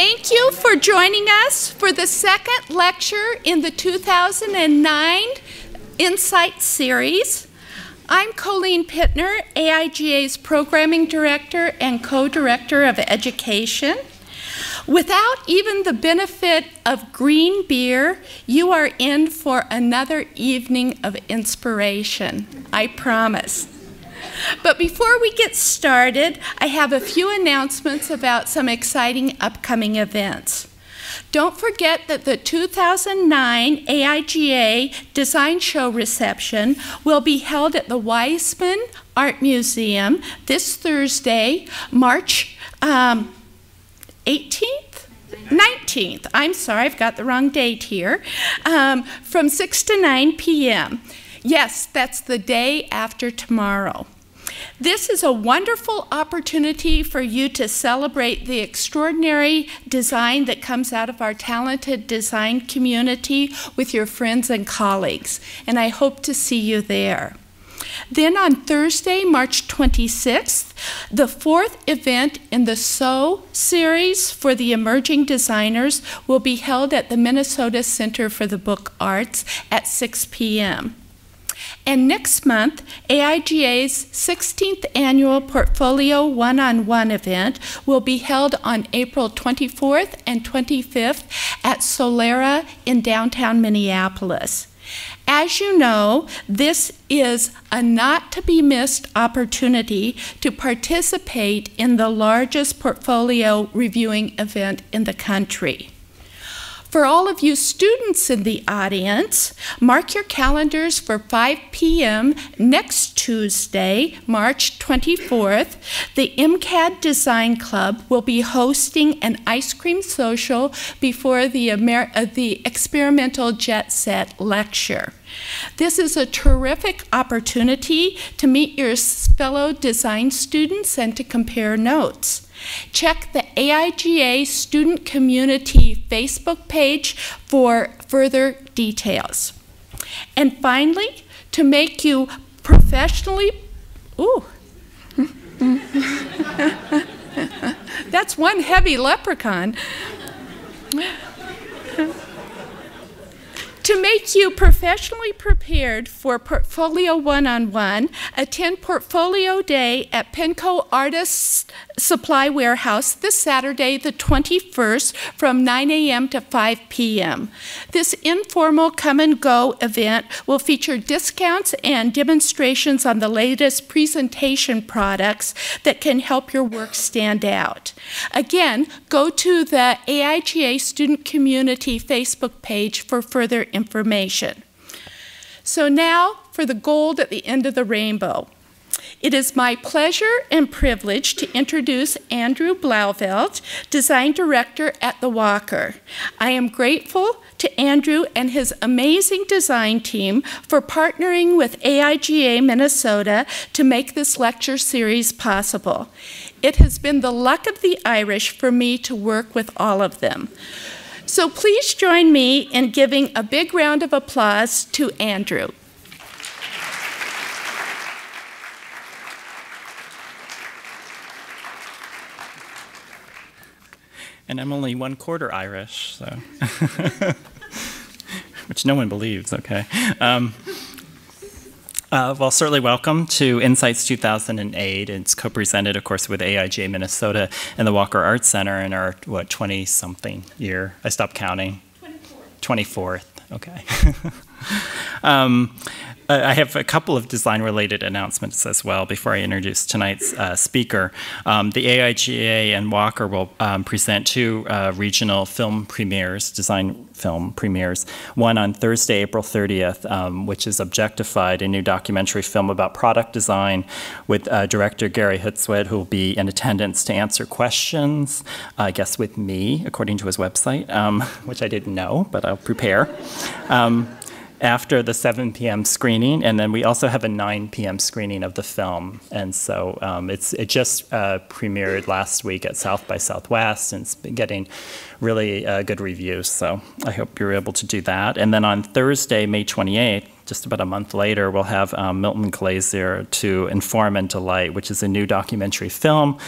Thank you for joining us for the second lecture in the 2009 Insight Series. I'm Colleen Pittner, AIGA's Programming Director and Co-Director of Education. Without even the benefit of green beer, you are in for another evening of inspiration, I promise. But before we get started, I have a few announcements about some exciting upcoming events. Don't forget that the 2009 AIGA Design Show Reception will be held at the Weizmann Art Museum this Thursday, March 19th. I'm sorry, I've got the wrong date here, from 6 to 9 p.m. Yes, that's the day after tomorrow. This is a wonderful opportunity for you to celebrate the extraordinary design that comes out of our talented design community with your friends and colleagues, and I hope to see you there. Then on Thursday, March 26th, the fourth event in the SO series for the emerging designers will be held at the Minnesota Center for the Book Arts at 6 p.m. And next month, AIGA's 16th annual Portfolio One-on-One event will be held on April 24th and 25th at Solera in downtown Minneapolis. As you know, this is a not-to-be-missed opportunity to participate in the largest portfolio reviewing event in the country. For all of you students in the audience, mark your calendars for 5 p.m. next Tuesday, March 24th. The MCAD Design Club will be hosting an ice cream social before the Experimental Jet Set lecture. This is a terrific opportunity to meet your fellow design students and to compare notes. Check the AIGA Student Community Facebook page for further details. And finally, to make you professionally, ooh, that's one heavy leprechaun. To make you professionally prepared for Portfolio One-on-One, attend Portfolio Day at PINCO Artists Supply Warehouse this Saturday, the 21st, from 9 a.m. to 5 p.m. This informal come-and-go event will feature discounts and demonstrations on the latest presentation products that can help your work stand out. Again, go to the AIGA Student Community Facebook page for further information. So now for the gold at the end of the rainbow. It is my pleasure and privilege to introduce Andrew Blauvelt, Design Director at The Walker. I am grateful to Andrew and his amazing design team for partnering with AIGA Minnesota to make this lecture series possible. It has been the luck of the Irish for me to work with all of them. So please join me in giving a big round of applause to Andrew. And I'm only one quarter Irish, so which no one believes, okay. Well, certainly welcome to Insights 2008. It's co-presented, of course, with AIGA Minnesota and the Walker Arts Center in our, what, 20-something year? I stopped counting. 24th. 24th, okay. I have a couple of design-related announcements as well before I introduce tonight's speaker. The AIGA and Walker will present two regional film premieres, design film premieres, one on Thursday, April 30th, which is Objectified, a new documentary film about product design with director Gary Hootswit, who will be in attendance to answer questions, I guess with me, according to his website, which I didn't know, but I'll prepare. After the 7 p.m. screening, and then we also have a 9 p.m. screening of the film. And so it just premiered last week at South by Southwest, and it's been getting really good reviews. So I hope you're able to do that. And then on Thursday, May 28th, just about a month later, we'll have Milton Glaser to Inform and Delight, which is a new documentary film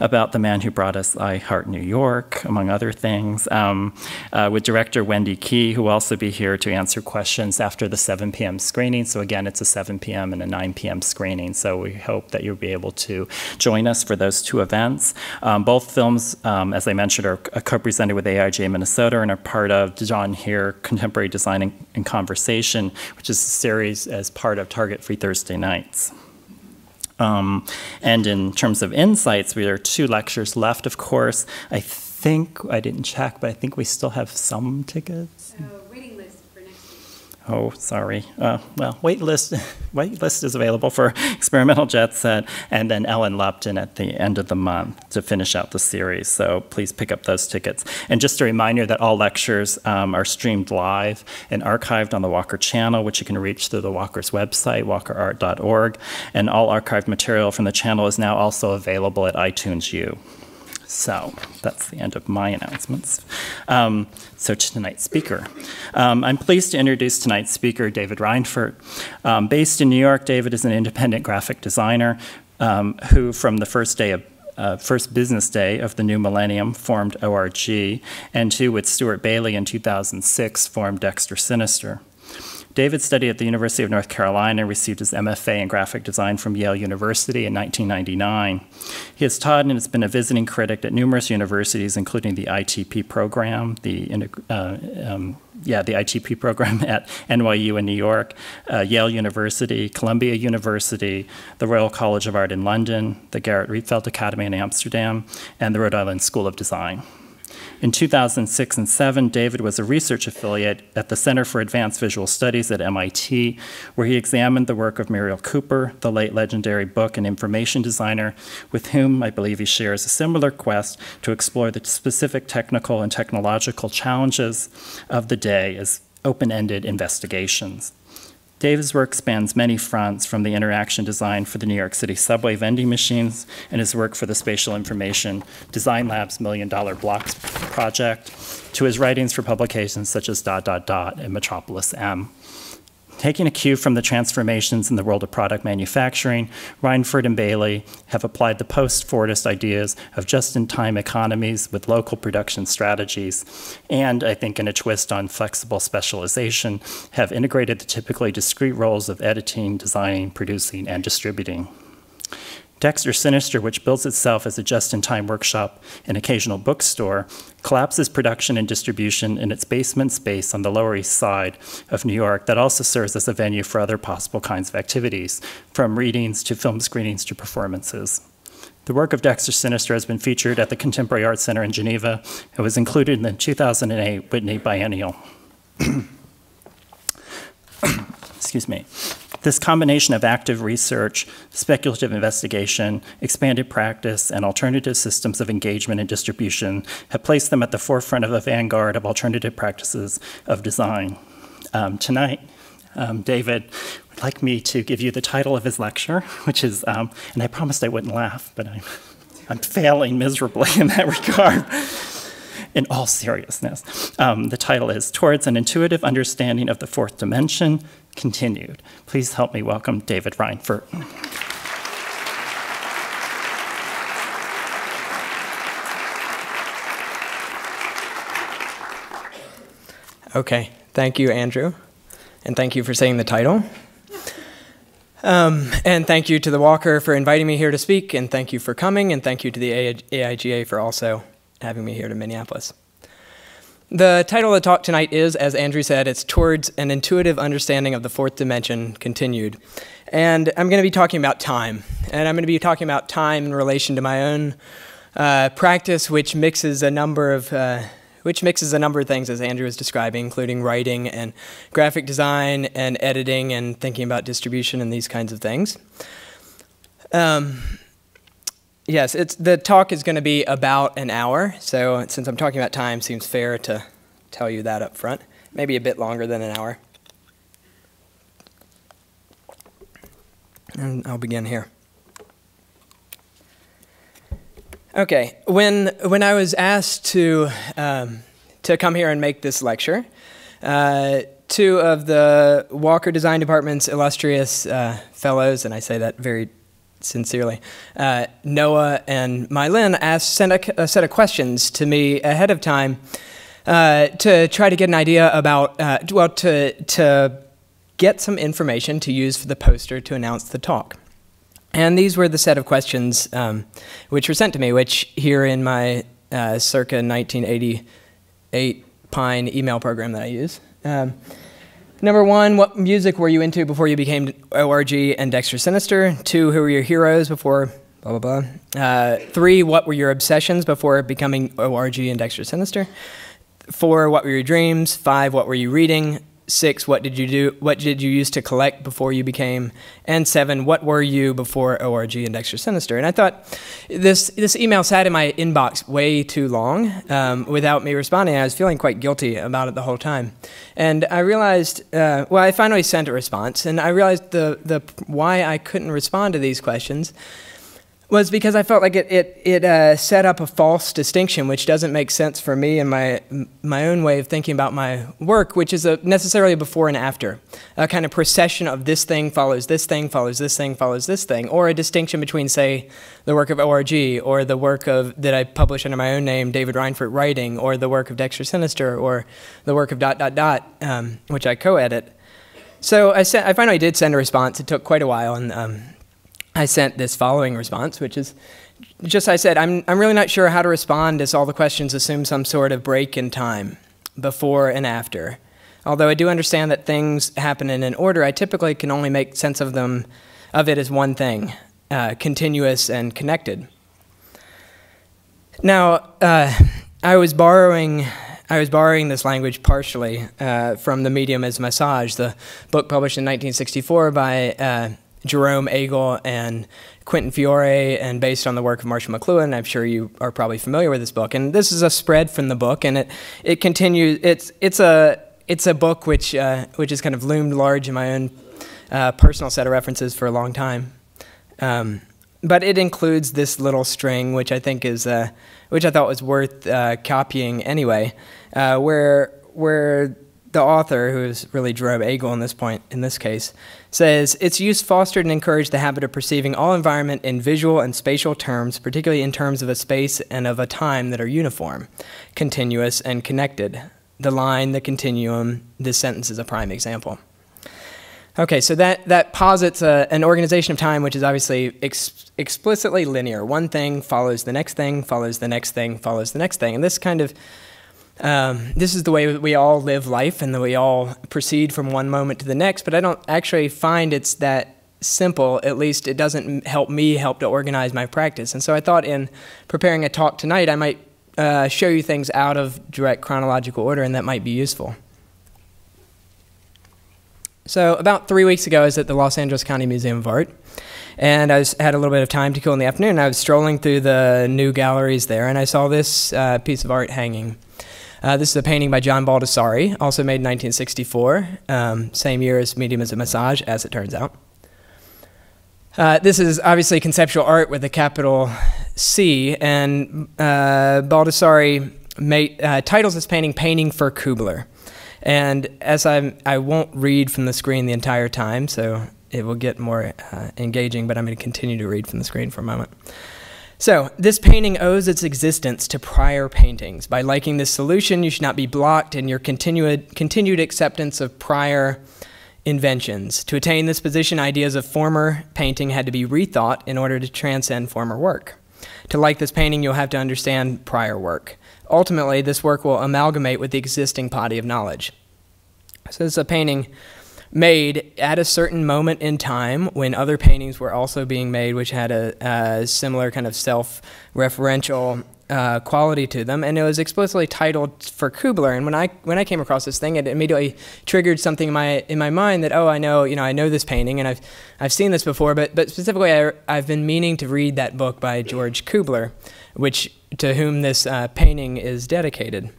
about the man who brought us I Heart New York, among other things, with director Wendy Key, who will also be here to answer questions after the 7 p.m. screening. So again, it's a 7 p.m. and a 9 p.m. screening. So we hope that you'll be able to join us for those two events. Both films, as I mentioned, are co-presented with AIGA Minnesota and are part of John Heer Contemporary Design and Conversation, which is a series as part of Target Free Thursday Nights. And in terms of insights, there are 2 lectures left, of course. I didn't check, but I think we still have some tickets. Waiting list for next week. Oh, sorry. Well, wait list is available for Experimental Jet Set, and then Ellen Lupton at the end of the month to finish out the series. So please pick up those tickets. And just a reminder that all lectures are streamed live and archived on the Walker channel, which you can reach through the Walker's website, walkerart.org. And all archived material from the channel is now also available at iTunes U. So that's the end of my announcements. So to tonight's speaker. I'm pleased to introduce tonight's speaker, David Reinfurt. Based in New York, David is an independent graphic designer who, from the first business day of the new millennium, formed ORG, and who, with Stuart Bailey in 2006, formed Dexter Sinister. David studied at the University of North Carolina and received his MFA in graphic design from Yale University in 1999. He has taught and has been a visiting critic at numerous universities, including the ITP program, the ITP program at NYU in New York, Yale University, Columbia University, the Royal College of Art in London, the Gerrit Rietveld Academy in Amsterdam, and the Rhode Island School of Design. In 2006 and 2007, David was a research affiliate at the Center for Advanced Visual Studies at MIT, where he examined the work of Muriel Cooper, the late legendary book and information designer, with whom I believe he shares a similar quest to explore the specific technical and technological challenges of the day as open-ended investigations. David's work spans many fronts, from the interaction design for the New York City subway vending machines and his work for the Spatial Information Design Lab's $1 Million Blocks project, to his writings for publications such as Dot Dot Dot and Metropolis M. Taking a cue from the transformations in the world of product manufacturing, Reinfurt and Bailey have applied the post-Fordist ideas of just-in-time economies with local production strategies, and I think in a twist on flexible specialization, have integrated the typically discrete roles of editing, designing, producing, and distributing. Dexter Sinister, which builds itself as a just-in-time workshop and occasional bookstore, collapses production and distribution in its basement space on the Lower East Side of New York that also serves as a venue for other possible kinds of activities, from readings to film screenings to performances. The work of Dexter Sinister has been featured at the Contemporary Arts Center in Geneva and was included in the 2008 Whitney Biennial. Excuse me. This combination of active research, speculative investigation, expanded practice, and alternative systems of engagement and distribution have placed them at the forefront of a vanguard of alternative practices of design. Tonight, David would like me to give you the title of his lecture, which is, and I promised I wouldn't laugh, but I'm failing miserably in that regard. In all seriousness, the title is Towards an Intuitive Understanding of the Fourth Dimension, Continued. Please help me welcome David Reinfurt. Okay, thank you, Andrew, and thank you for saying the title. And thank you to the Walker for inviting me here to speak, and thank you for coming, and thank you to the AIGA for also having me here to Minneapolis. The title of the talk tonight is, as Andrew said, it's Towards an Intuitive Understanding of the Fourth Dimension, Continued. And I'm going to be talking about time. And I'm going to be talking about time in relation to my own practice, which mixes a number of things, as Andrew was describing, including writing and graphic design and editing and thinking about distribution and these kinds of things. Yes, the talk is going to be about an hour, so since I'm talking about time, it seems fair to tell you that up front. Maybe a bit longer than an hour. And I'll begin here. Okay, when I was asked to come here and make this lecture, two of the Walker Design Department's illustrious fellows, and I say that very sincerely, Noah and Mylin, sent a set of questions to me ahead of time to try to get an idea about, well, to get some information to use for the poster to announce the talk. And these were the set of questions which were sent to me, which here in my circa 1988 Pine email program that I use. Number one, what music were you into before you became ORG and Dexter Sinister? Two, who were your heroes before blah, blah, blah? Three, what were your obsessions before becoming ORG and Dexter Sinister? Four, what were your dreams? Five, what were you reading? Six, what did you do? What did you use to collect before you became? And seven, what were you before ORG and Dexter Sinister? And I thought this email sat in my inbox way too long without me responding. I was feeling quite guilty about it the whole time. And I realized, well, I finally sent a response, and I realized the why I couldn't respond to these questions was because I felt like it set up a false distinction, which doesn't make sense for me and my own way of thinking about my work, which is necessarily a before and after, a kind of procession of this thing follows this thing, follows this thing, follows this thing, or a distinction between, say, the work of ORG or the work of that I publish under my own name, David Reinfurt Writing, or the work of Dexter Sinister, or the work of Dot Dot Dot, which I co-edit. So I finally did send a response. It took quite a while, and I sent this following response, which is just, I said, I'm really not sure how to respond as all the questions assume some sort of break in time, before and after. Although I do understand that things happen in an order, I typically can only make sense of them, of it as one thing, continuous and connected. Now, I was borrowing this language partially from The Medium as Massage, the book published in 1964 by Jerome Agel and Quentin Fiore, and based on the work of Marshall McLuhan. I'm sure you are probably familiar with this book. And this is a spread from the book, and it continues. It's a book which has kind of loomed large in my own personal set of references for a long time. But it includes this little string, which I think is which I thought was worth copying anyway, where the author, who is really Jerome Agel in this case, says, its use fostered and encouraged the habit of perceiving all environment in visual and spatial terms, particularly in terms of a space and of a time that are uniform, continuous, and connected. The line, the continuum, this sentence is a prime example. Okay, so that posits an organization of time which is obviously explicitly linear. One thing follows the next thing, follows the next thing, follows the next thing, and this kind of this is the way we all live life and that we all proceed from one moment to the next, but I don't actually find it's that simple. At least it doesn't help me to organize my practice. And so I thought in preparing a talk tonight, I might show you things out of direct chronological order, and that might be useful. So about 3 weeks ago, I was at the Los Angeles County Museum of Art, and I had a little bit of time to kill in the afternoon. I was strolling through the new galleries there, and I saw this piece of art hanging. This is a painting by John Baldessari, also made in 1964, same year as Medium as a Massage, as it turns out. This is obviously conceptual art with a capital C, and Baldessari titles this painting, Painting for Kubler. And as I won't read from the screen the entire time, so it will get more engaging, but I'm going to continue to read from the screen for a moment. So, this painting owes its existence to prior paintings. By liking this solution, you should not be blocked in your continued acceptance of prior inventions. To attain this position, ideas of former painting had to be rethought in order to transcend former work. To like this painting, you'll have to understand prior work. Ultimately, this work will amalgamate with the existing body of knowledge. So, this is a painting made at a certain moment in time when other paintings were also being made which had a similar kind of self-referential quality to them, and it was explicitly titled for Kubler. And when I came across this thing, it immediately triggered something in my mind that, oh, I know this painting, and I've seen this before, but specifically I've been meaning to read that book by George Kubler, to whom this painting is dedicated.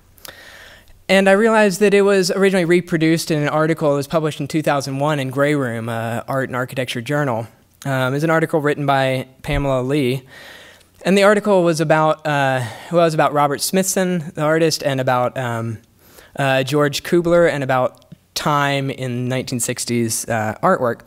And I realized that it was originally reproduced in an article that was published in 2001 in Grey Room, Art and Architecture Journal. It was an article written by Pamela Lee. And the article was about, well, it was about Robert Smithson, the artist, and about George Kubler, and about time in 1960s artwork.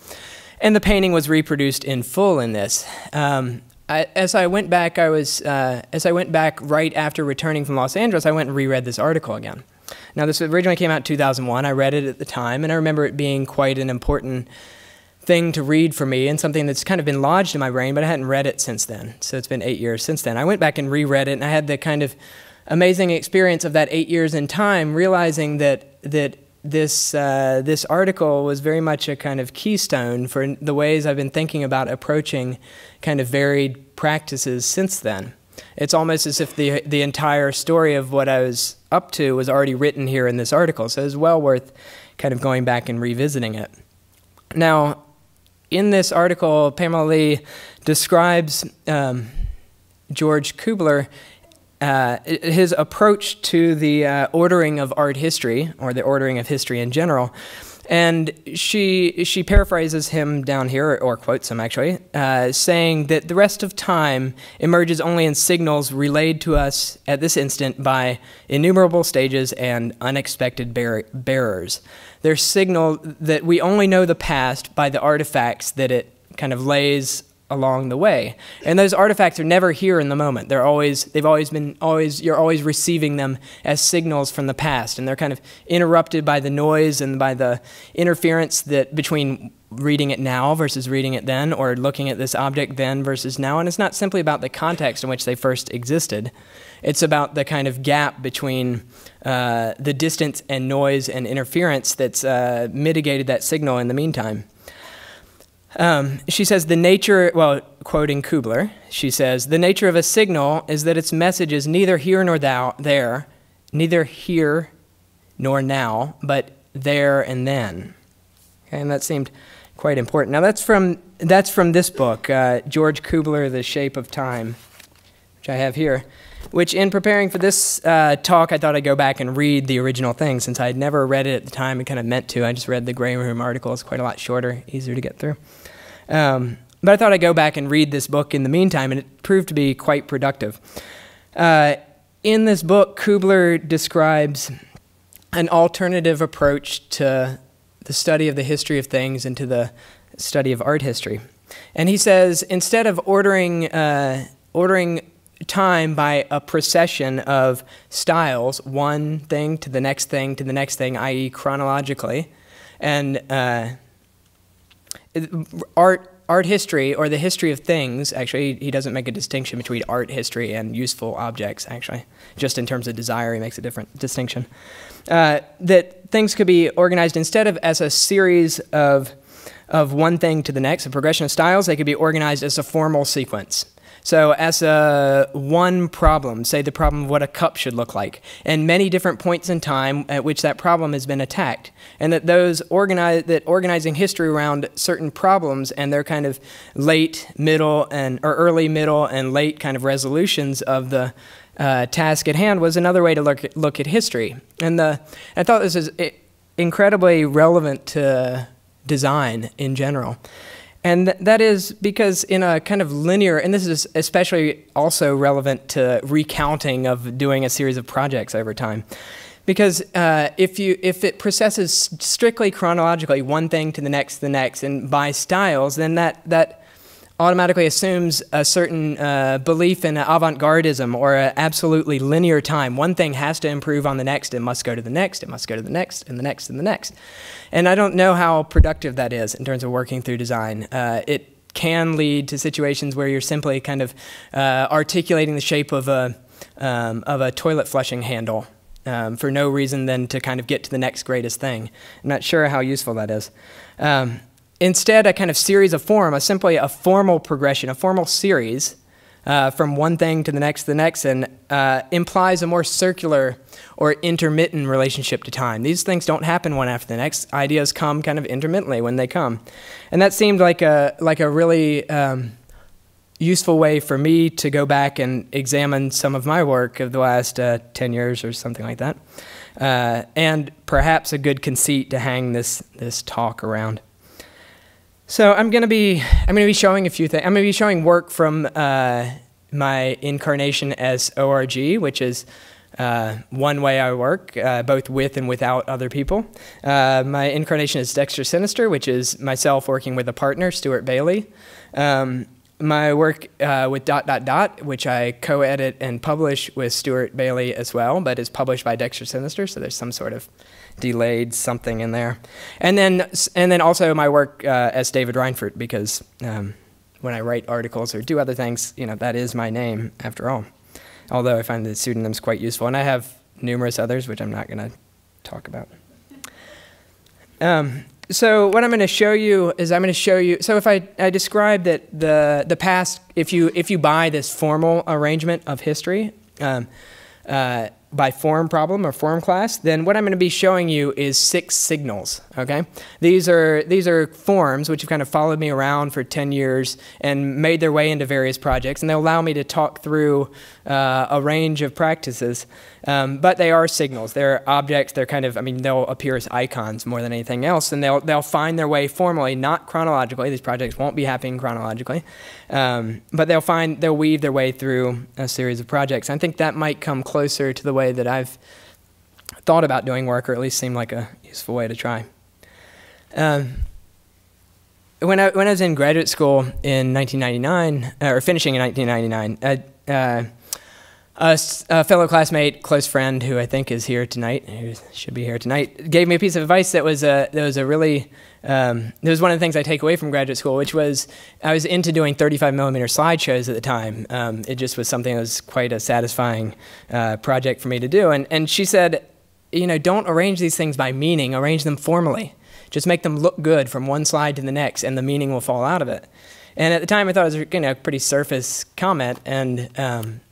And the painting was reproduced in full in this. As I went back right after returning from Los Angeles, I went and reread this article again. Now, this originally came out in 2001. I read it at the time, and I remember it being quite an important thing to read for me and something that's kind of been lodged in my brain, but I hadn't read it since then. So it's been 8 years since then. I went back and reread it, and I had the kind of amazing experience of that 8 years in time, realizing that this article was very much a kind of keystone for the ways I've been thinking about approaching kind of varied practices since then. It's almost as if the entire story of what I was up to was already written here in this article, so it's well worth kind of going back and revisiting it. Now, in this article, Pamela Lee describes George Kubler, his approach to the ordering of art history, or the ordering of history in general, and she paraphrases him down here, or quotes him actually, saying that the rest of time emerges only in signals relayed to us at this instant by innumerable stages and unexpected bearers. They're signal that we only know the past by the artifacts that it kind of lays along the way, and those artifacts are never here in the moment. They're always, you're always receiving them as signals from the past, and they're kind of interrupted by the noise and by the interference that between reading it now versus reading it then, or looking at this object then versus now. And it's not simply about the context in which they first existed. It's about the kind of gap between the distance and noise and interference that's mitigated that signal in the meantime. She says the nature, well, quoting Kubler, she says, "The nature of a signal is that its message is neither here nor there, neither here nor now, but there and then." Okay, and that seemed quite important. Now that's from this book, George Kubler, The Shape of Time, which I have here, which in preparing for this talk, I thought I'd go back and read the original thing, since I had never read it at the time and kind of meant to. I just read the Grey Room article. It's quite a lot shorter, easier to get through. But I thought I'd go back and read this book in the meantime, and it proved to be quite productive. In this book, Kubler describes an alternative approach to the study of the history of things and to the study of art history. And he says, instead of ordering time by a procession of styles, one thing to the next thing to the next thing, i.e. chronologically, and art history, or the history of things, actually he doesn't make a distinction between art history and useful objects, actually, just in terms of desire he makes a different distinction, that things could be organized instead of as a series of one thing to the next, a progression of styles. They could be organized as a formal sequence. So as one problem, say the problem of what a cup should look like, and many different points in time at which that problem has been attacked, and that organizing history around certain problems and their kind of late, middle, or early, middle, and late kind of resolutions of the task at hand was another way to look at history. And I thought this is incredibly relevant to design in general. And that is because in a kind of linear, and this is especially also relevant to recounting of doing a series of projects over time, because if it processes strictly chronologically, one thing to the next, and by styles, then that automatically assumes a certain belief in avant-gardism or an absolutely linear time. One thing has to improve on the next, it must go to the next, it must go to the next, and the next, and the next. And I don't know how productive that is in terms of working through design. It can lead to situations where you're simply kind of articulating the shape of a toilet flushing handle for no reason than to kind of get to the next greatest thing. I'm not sure how useful that is. Instead, a kind of series of form, simply a formal progression, a formal series from one thing to the next, and implies a more circular or intermittent relationship to time. These things don't happen one after the next. Ideas come kind of intermittently when they come. And that seemed like a really useful way for me to go back and examine some of my work of the last 10 years or something like that, and perhaps a good conceit to hang this talk around. So I'm going to be showing a few things. I'm going to be showing work from my incarnation as ORG, which is one way I work, both with and without other people. My incarnation is Dexter Sinister, which is myself working with a partner, Stuart Bailey. My work with Dot Dot Dot, which I co-edit and publish with Stuart Bailey as well, but is published by Dexter Sinister, so there's some sort of delayed something in there. And then also my work as David Reinfurt, because when I write articles or do other things, you know, that is my name after all. Although I find the pseudonyms quite useful, and I have numerous others, which I'm not going to talk about. So what I'm going to show you is so if I describe that the past, if you buy this formal arrangement of history by form problem or form class, then what I'm going to be showing you is 6 signals, okay? These are forms which have kind of followed me around for 10 years and made their way into various projects, and they allow me to talk through a range of practices, but they are signals. They're objects, they're kind of, I mean, they'll appear as icons more than anything else, and they'll find their way formally, not chronologically. These projects won't be happening chronologically, but they'll weave their way through a series of projects. I think that might come closer to the way that I've thought about doing work, or at least seemed like a useful way to try. When I was in graduate school in 1999, or finishing in 1999, a fellow classmate, close friend, who I think is here tonight, who should be here tonight, gave me a piece of advice that was a really, it was one of the things I take away from graduate school, which was I was into doing 35mm slideshows at the time. It just was something that was quite a satisfying project for me to do. And she said, you know, don't arrange these things by meaning, arrange them formally. Just make them look good from one slide to the next and the meaning will fall out of it. And at the time I thought it was, you know, a pretty surface comment and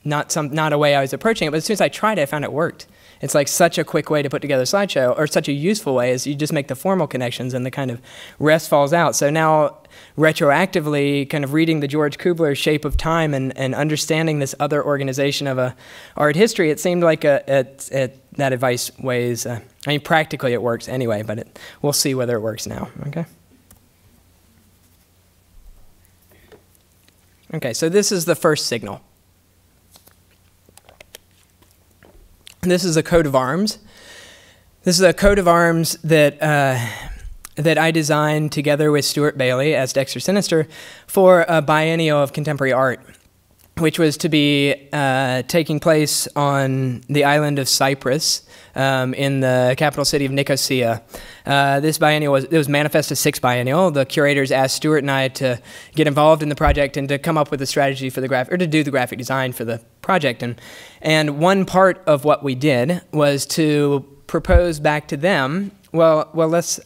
not a way I was approaching it, but as soon as I tried it, I found it worked. It's like such a quick way to put together a slideshow, or such a useful way, is you just make the formal connections and the kind of rest falls out. So now retroactively kind of reading the George Kubler Shape of Time and understanding this other organization of art history, it seemed like that advice weighs, I mean practically it works anyway, but we'll see whether it works now, okay? Okay, so this is the first signal. This is a coat of arms. This is a coat of arms that that I designed together with Stuart Bailey as Dexter Sinister for a biennial of contemporary art, which was to be taking place on the island of Cyprus in the capital city of Nicosia. This biennial it was Manifesta 6 biennial. The curators asked Stuart and I to get involved in the project and to come up with a strategy for the graphic, or to do the graphic design for the project. And one part of what we did was to propose back to them, well,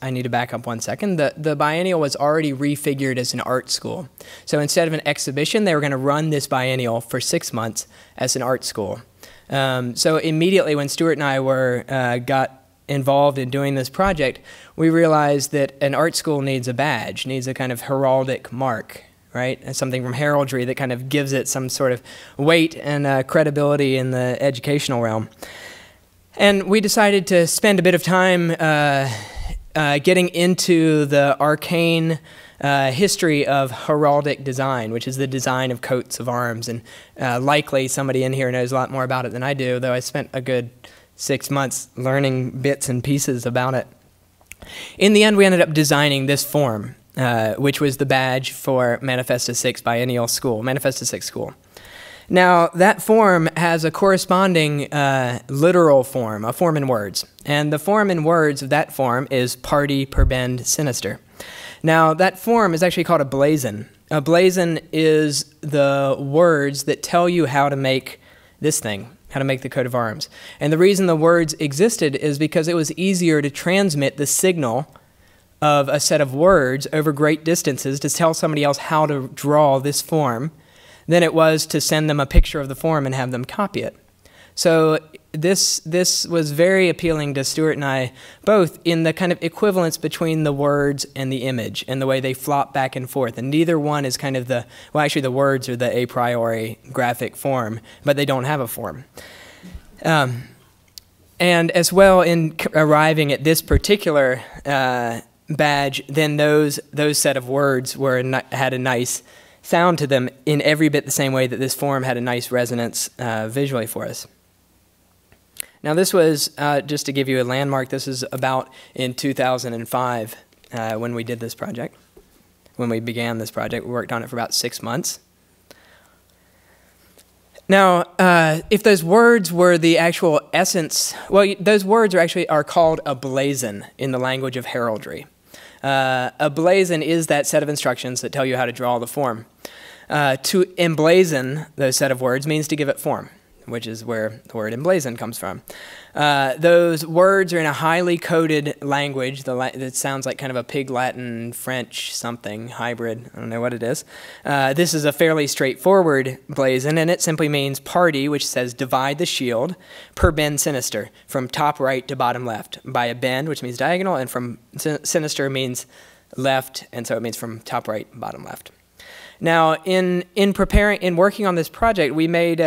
I need to back up one second. The biennial was already refigured as an art school. So instead of an exhibition, they were going to run this biennial for 6 months as an art school. So immediately when Stuart and I got involved in doing this project, we realized that an art school needs a badge, needs a kind of heraldic mark, right? And something from heraldry that kind of gives it some sort of weight and credibility in the educational realm. And we decided to spend a bit of time getting into the arcane history of heraldic design, which is the design of coats of arms. And likely somebody in here knows a lot more about it than I do, though I spent a good 6 months learning bits and pieces about it. In the end, we ended up designing this form, which was the badge for Manifesta 6 Biennial School, Manifesta 6 School. Now, that form has a corresponding literal form, a form in words. And the form in words of that form is party perbend sinister. Now, that form is actually called a blazon. A blazon is the words that tell you how to make this thing, how to make the coat of arms. And the reason the words existed is because it was easier to transmit the signal of a set of words over great distances to tell somebody else how to draw this form than it was to send them a picture of the form and have them copy it. So this was very appealing to Stuart and I both in the kind of equivalence between the words and the image and the way they flop back and forth. And neither one is kind of the, well, actually the words are the a priori graphic form, but they don't have a form. And as well in arriving at this particular badge, then those set of words had a nice sound to them in every bit the same way that this form had a nice resonance visually for us. Now this was, just to give you a landmark, this is about in 2005 when we did this project. When we began this project, we worked on it for about 6 months. Now, if those words were the actual essence, well, those words are actually called a blazon in the language of heraldry. A blazon is that set of instructions that tell you how to draw the form. To emblazon those set of words means to give it form, which is where the word emblazon comes from. Those words are in a highly coded language that sounds like kind of a Pig Latin, French something, hybrid, I don't know what it is. This is a fairly straightforward blazon, and it simply means party, which says divide the shield per bend sinister, from top right to bottom left, by a bend, which means diagonal, and from sinister means left, and so it means from top right, bottom left. Now, in working on this project, we made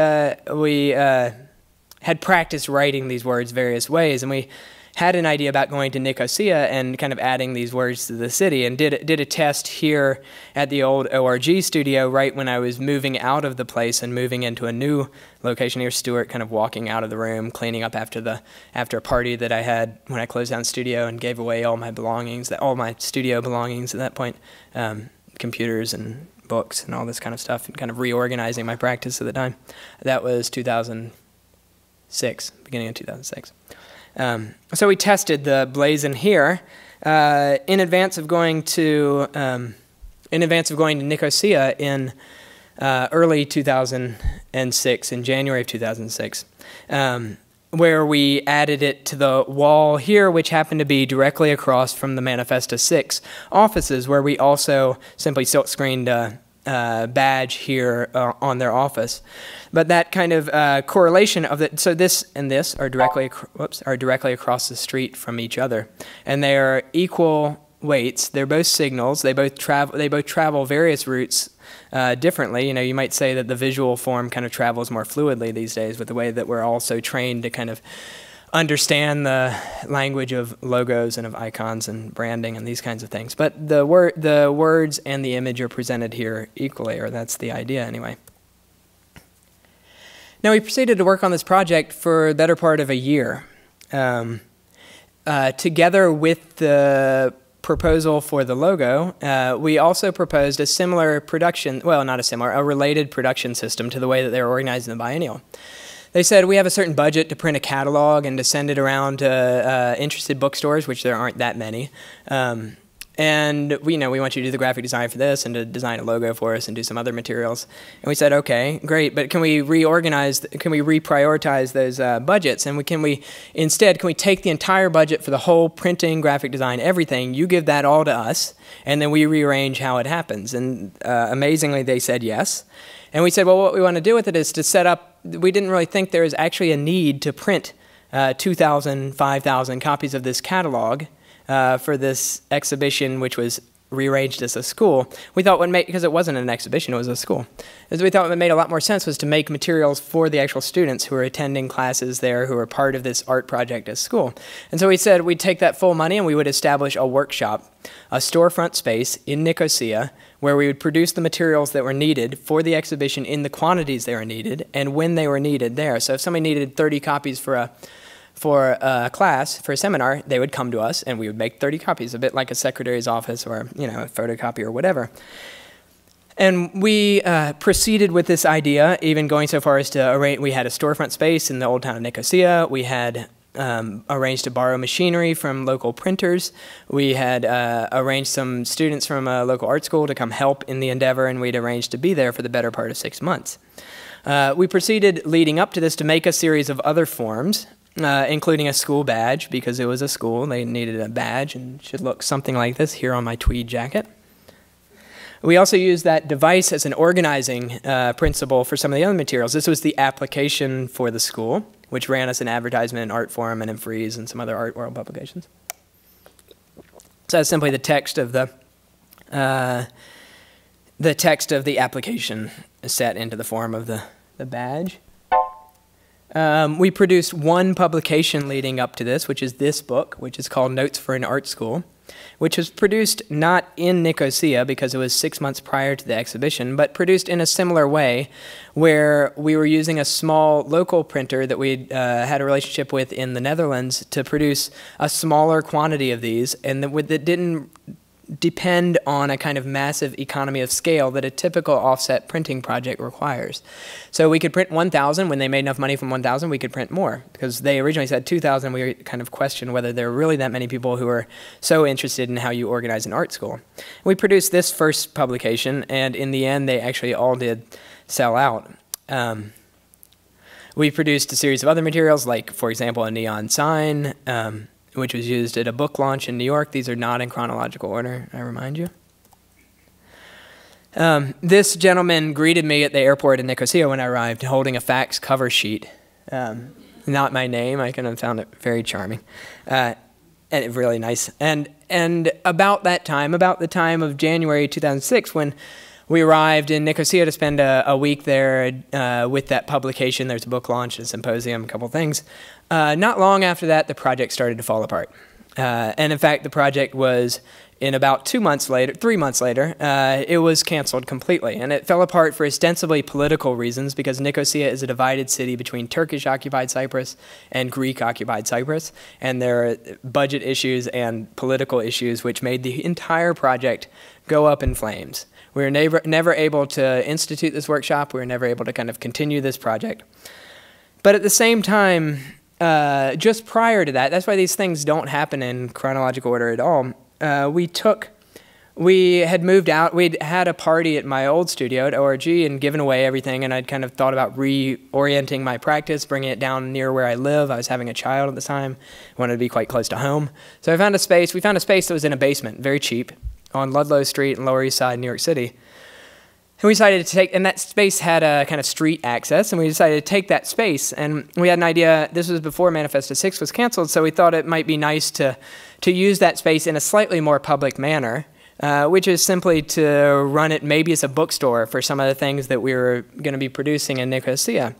had practiced writing these words various ways, and we had an idea about going to Nicosia and kind of adding these words to the city, and did a test here at the old ORG studio right when I was moving out of the place and moving into a new location. Here's Stuart kind of walking out of the room, cleaning up after a party that I had when I closed down the studio and gave away all my belongings, all my studio belongings at that point. Computers and books and all this kind of stuff, and kind of reorganizing my practice at the time. That was 2006, beginning of 2006. So we tested the blazon here in advance of going to Nicosia in early 2006, in January of 2006, where we added it to the wall here, which happened to be directly across from the Manifesta 6 offices, where we also simply silkscreened a badge here on their office. But that kind of correlation of the, so this and this are directly across the street from each other, and they are equal weights. They're both signals. They both travel various routes differently. You know, you might say that the visual form kind of travels more fluidly these days with the way that we're also trained to kind of understand the language of logos and of icons and branding and these kinds of things. But the words and the image are presented here equally, or that's the idea anyway. Now we proceeded to work on this project for the better part of a year, together with the proposal for the logo. We also proposed a similar production, well, not a similar, a related production system to the way that they were organized in the biennial. They said, we have a certain budget to print a catalog and to send it around to interested bookstores, which there aren't that many. And we, you know, we want you to do the graphic design for this and to design a logo for us and do some other materials. And we said, okay, great, but can we reorganize, can we reprioritize those budgets? And can we take the entire budget for the whole printing, graphic design, everything, you give that all to us, and then we rearrange how it happens. And amazingly, they said yes. And we said, well, what we want to do with it is to set up, we didn't really think there is actually a need to print 2,000, 5,000 copies of this catalog for this exhibition, which was rearranged as a school. We thought what made, because it wasn't an exhibition, it was a school. As we thought what made a lot more sense was to make materials for the actual students who are attending classes there, who are part of this art project at school. And so we said we'd take that full money and we would establish a workshop, a storefront space in Nicosia, where we would produce the materials that were needed for the exhibition in the quantities they were needed and when they were needed there. So if somebody needed 30 copies for a class, for a seminar, they would come to us and we would make 30 copies, a bit like a secretary's office or, you know, a photocopy or whatever. And we proceeded with this idea, even going so far as to arrange, we had a storefront space in the old town of Nicosia, we had arranged to borrow machinery from local printers, we had arranged some students from a local art school to come help in the endeavor, and we'd arranged to be there for the better part of 6 months. We proceeded leading up to this to make a series of other forms, including a school badge, because it was a school, they needed a badge, and should look something like this here on my tweed jacket. We also used that device as an organizing principle for some of the other materials. This was the application for the school, which ran us an advertisement in Art Forum and in Freeze and some other Art World publications. So that's simply the text of the application set into the form of the badge. We produced one publication leading up to this, which is this book, which is called Notes for an Art School. which was produced not in Nicosia because it was 6 months prior to the exhibition, but produced in a similar way where we were using a small local printer that we had a relationship with in the Netherlands to produce a smaller quantity of these, and that didn't depend on a kind of massive economy of scale that a typical offset printing project requires. So we could print 1,000. When they made enough money from 1,000, we could print more, because they originally said 2,000. We kind of questioned whether there were really that many people who were so interested in how you organize an art school. We produced this first publication, and in the end, they actually all did sell out. We produced a series of other materials, like, for example, a neon sign, which was used at a book launch in New York. These are not in chronological order, I remind you. This gentleman greeted me at the airport in Nicosia when I arrived, holding a fax cover sheet. Not my name. I kind of found it very charming, and really nice. And about that time, about the time of January 2006, when we arrived in Nicosia to spend a week there with that publication. There's a book launch, a symposium, a couple things. Not long after that, the project started to fall apart. And in fact, the project was, in about 2 months later, 3 months later, it was canceled completely. And it fell apart for ostensibly political reasons, because Nicosia is a divided city between Turkish-occupied Cyprus and Greek-occupied Cyprus. And there are budget issues and political issues which made the entire project go up in flames. We were never able to institute this workshop. We were never able to kind of continue this project. But at the same time, just prior to that, that's why these things don't happen in chronological order at all. We had moved out. We'd had a party at my old studio at ORG and given away everything, and I'd kind of thought about reorienting my practice, bringing it down near where I live. I was having a child at the time. I wanted to be quite close to home. So I found a space. We found a space that was in a basement, very cheap, on Ludlow Street in Lower East Side, New York City. And we decided to take, and that space had a kind of street access, and we decided to take that space. And we had an idea, this was before Manifesta 6 was canceled, so we thought it might be nice to use that space in a slightly more public manner, which is simply to run it maybe as a bookstore for some of the things that we were going to be producing in Nicosia.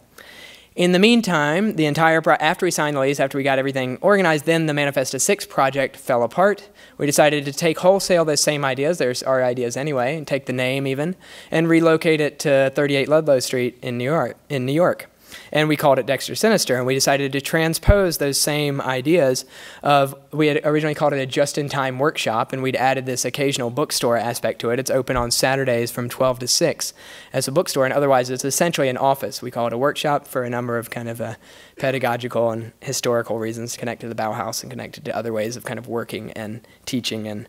In the meantime, the entire after we signed the lease, after we got everything organized, then the Manifesta 6 project fell apart. We decided to take wholesale those same ideas, there's our ideas anyway, and take the name even, and relocate it to 38 Ludlow Street in New York. And we called it Dexter Sinister, and we decided to transpose those same ideas of, we had originally called it a just-in-time workshop, and we'd added this occasional bookstore aspect to it. It's open on Saturdays from 12 to 6 as a bookstore, and otherwise it's essentially an office. We call it a workshop for a number of kind of pedagogical and historical reasons connected to the Bauhaus and connected to other ways of kind of working and teaching and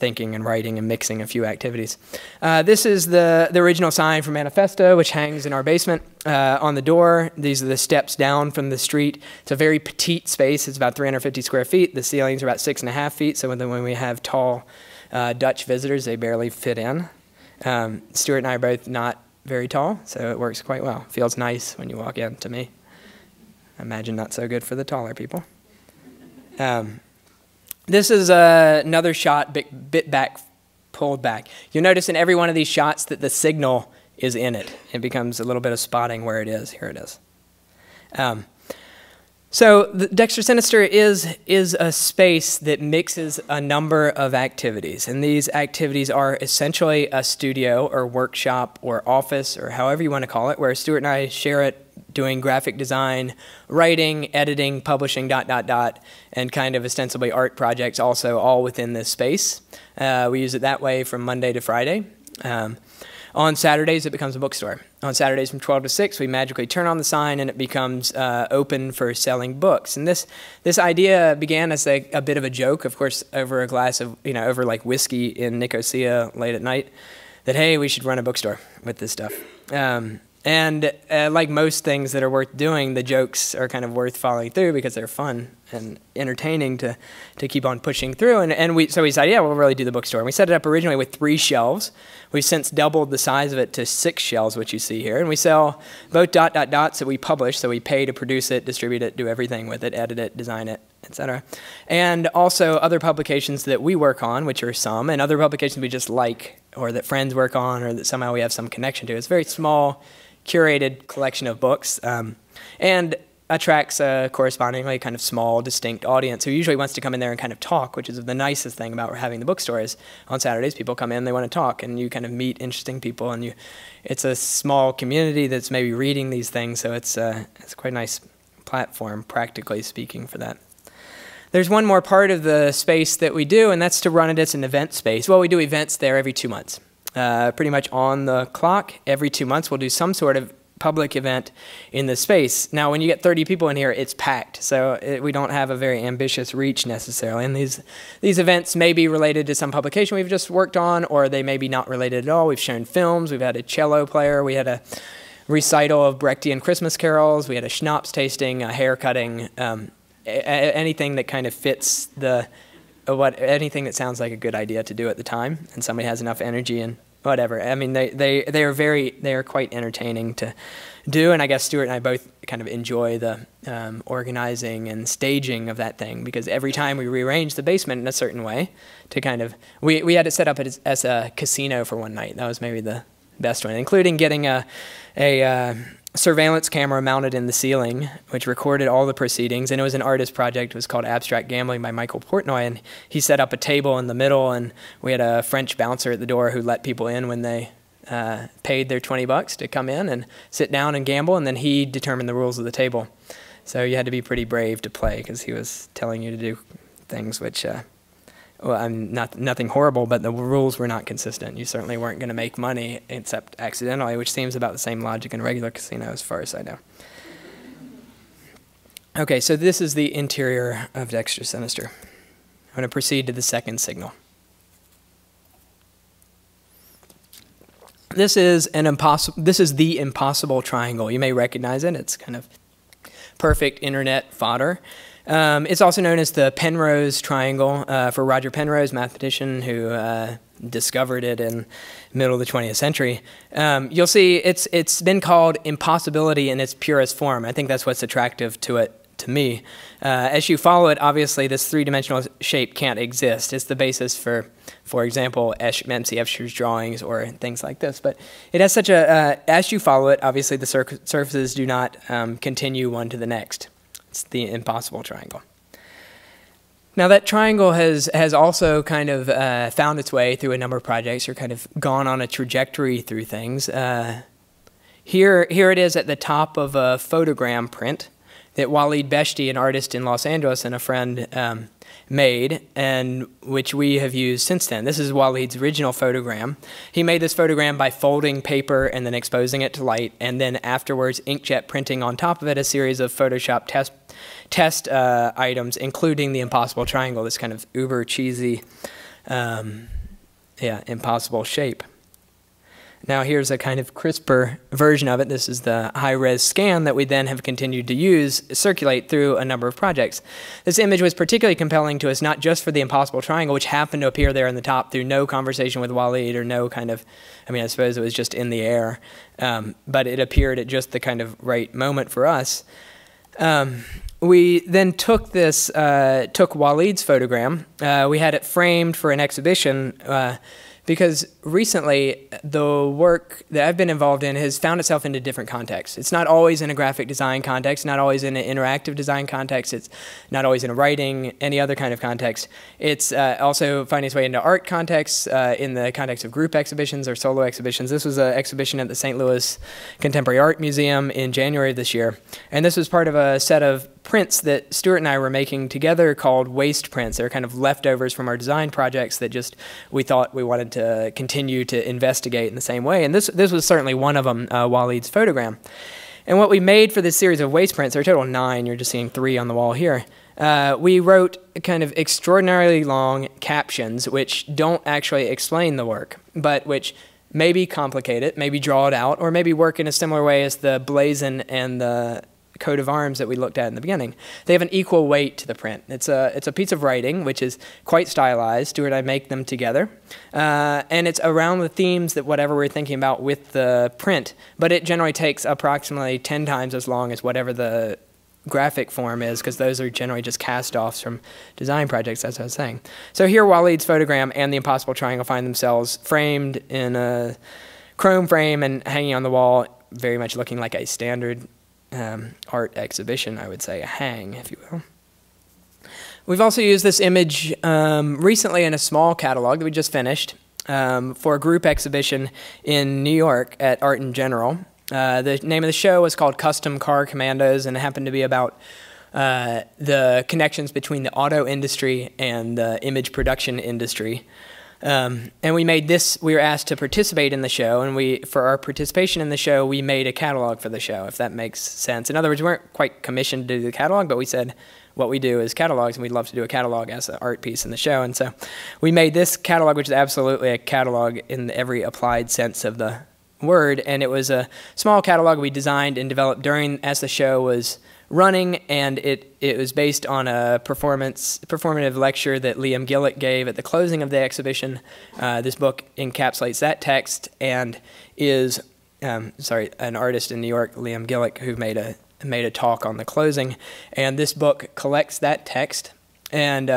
thinking and writing and mixing a few activities. This is the original sign for Manifesta, which hangs in our basement on the door. These are the steps down from the street. It's a very petite space. It's about 350 square feet. The ceilings are about 6.5 feet, so when we have tall Dutch visitors, they barely fit in. Stuart and I are both not very tall, so it works quite well. Feels nice when you walk in, to me. I imagine not so good for the taller people. This is another shot, bit back, pulled back. You'll notice in every one of these shots that the signal is in it. It becomes a little bit of spotting where it is. Here it is. So Dexter Sinister is a space that mixes a number of activities. And these activities are essentially a studio or workshop or office or however you want to call it, where Stuart and I share it, doing graphic design, writing, editing, publishing, ... and kind of ostensibly art projects also all within this space. We use it that way from Monday to Friday. On Saturdays, it becomes a bookstore. On Saturdays from 12 to 6, we magically turn on the sign and it becomes open for selling books. And this idea began as a bit of a joke, of course, over a glass of, over like whiskey in Nicosia late at night, that, hey, we should run a bookstore with this stuff. And like most things that are worth doing, the jokes are kind of worth following through because they're fun and entertaining to keep on pushing through. So we decided, yeah, we'll really do the bookstore. And we set it up originally with 3 shelves. We've since doubled the size of it to 6 shelves, which you see here. And we sell both ... that we publish, so we pay to produce it, distribute it, do everything with it, edit it, design it, etc. And also other publications that we work on, which are some, and other publications we just like or that friends work on or that somehow we have some connection to. It's very small, curated collection of books, and attracts a correspondingly kind of small, distinct audience who usually wants to come in there and kind of talk, which is the nicest thing about having the bookstore is on Saturdays people come in, they want to talk, and you kind of meet interesting people, and it's a small community that's maybe reading these things, so it's quite a nice platform, practically speaking, for that. There's one more part of the space that we do, and that's to run it as an event space. Well, we do events there every 2 months. Pretty much on the clock, every 2 months we'll do some sort of public event in the space. Now, when you get 30 people in here, it's packed, so we don't have a very ambitious reach necessarily, and these events may be related to some publication we've just worked on, or they may be not related at all. We've shown films, we've had a cello player, we had a recital of Brechtian Christmas carols, we had a schnapps tasting, a hair cutting, anything that kind of fits the, anything that sounds like a good idea to do at the time, and somebody has enough energy and whatever. I mean, they are quite entertaining to do, and I guess Stuart and I both kind of enjoy the organizing and staging of that thing, because every time we rearranged the basement in a certain way to kind of, we had it set up as a casino for one night. That was maybe the best one, including getting a surveillance camera mounted in the ceiling, which recorded all the proceedings, and it was an artist project. It was called Abstract Gambling by Michael Portnoy, and he set up a table in the middle, and we had a French bouncer at the door who let people in when they paid their $20 to come in and sit down and gamble, and then he determined the rules of the table. So you had to be pretty brave to play, because he was telling you to do things which, well, nothing horrible, but the rules were not consistent. You certainly weren't going to make money except accidentally, which seems about the same logic in a regular casino as far as I know. Okay, so this is the interior of Dexter Sinister. I'm going to proceed to the second signal. This is the impossible triangle. You may recognize it. It's kind of perfect internet fodder. It's also known as the Penrose Triangle for Roger Penrose, mathematician who discovered it in the middle of the 20th century. You'll see it's been called impossibility in its purest form. I think that's what's attractive to it to me. As you follow it, obviously this three-dimensional shape can't exist. It's the basis for example, M.C. Escher's drawings or things like this. But it has such a, as you follow it, obviously the surfaces do not continue one to the next. It's the impossible triangle. Now that triangle has also kind of found its way through a number of projects or kind of gone on a trajectory through things. Here it is at the top of a photogram print that Waleed Beshti, an artist in Los Angeles and a friend, made, and which we have used since then. This is Waleed's original photogram. He made this photogram by folding paper and then exposing it to light, and then afterwards inkjet printing on top of it a series of Photoshop test items, including the impossible triangle, this kind of uber cheesy, impossible shape. Now here's a kind of crisper version of it. This is the high-res scan that we then have continued to use, circulate through a number of projects. This image was particularly compelling to us, not just for the impossible triangle, which happened to appear there in the top through no conversation with Waleed or no kind of, I mean, I suppose it was just in the air, but it appeared at just the kind of right moment for us. We then took this, took Waleed's photogram. We had it framed for an exhibition, because recently the work that I've been involved in has found itself into different contexts. It's not always in a graphic design context, not always in an interactive design context, it's not always in a writing, any other kind of context. It's also finding its way into art contexts, in the context of group exhibitions or solo exhibitions. This was an exhibition at the St. Louis Contemporary Art Museum in January of this year. And this was part of a set of prints that Stuart and I were making together called waste prints. They're kind of leftovers from our design projects that just we thought we wanted to continue to investigate in the same way. And this was certainly one of them, Waleed's photogram. And what we made for this series of waste prints, there are a total of 9, you're just seeing 3 on the wall here. We wrote kind of extraordinarily long captions which don't actually explain the work, but which maybe complicate it, maybe draw it out, or maybe work in a similar way as the blazon and the coat of arms that we looked at in the beginning. They have an equal weight to the print. It's a piece of writing which is quite stylized. Stuart and I make them together. And it's around the themes that whatever we're thinking about with the print, but it generally takes approximately 10 times as long as whatever the graphic form is, because those are generally just cast-offs from design projects, as I was saying. So here Waleed's photogram and the impossible triangle find themselves framed in a chrome frame and hanging on the wall, very much looking like a standard art exhibition, I would say, a hang, if you will. We've also used this image recently in a small catalog that we just finished for a group exhibition in New York at Art in General. The name of the show was called Custom Car Commandos, and it happened to be about the connections between the auto industry and the image production industry. And we made this, we were asked to participate in the show, and we, for our participation in the show, we made a catalog for the show, if that makes sense. In other words, we weren't quite commissioned to do the catalog, but we said what we do is catalogs, and we'd love to do a catalog as an art piece in the show. And so we made this catalog, which is absolutely a catalog in every applied sense of the word, and it was a small catalog we designed and developed during, as the show was running, and it was based on a performative lecture that Liam Gillett gave at the closing of the exhibition. This book encapsulates that text and is, sorry, an artist in New York, Liam Gillett, who made a talk on the closing. And this book collects that text, and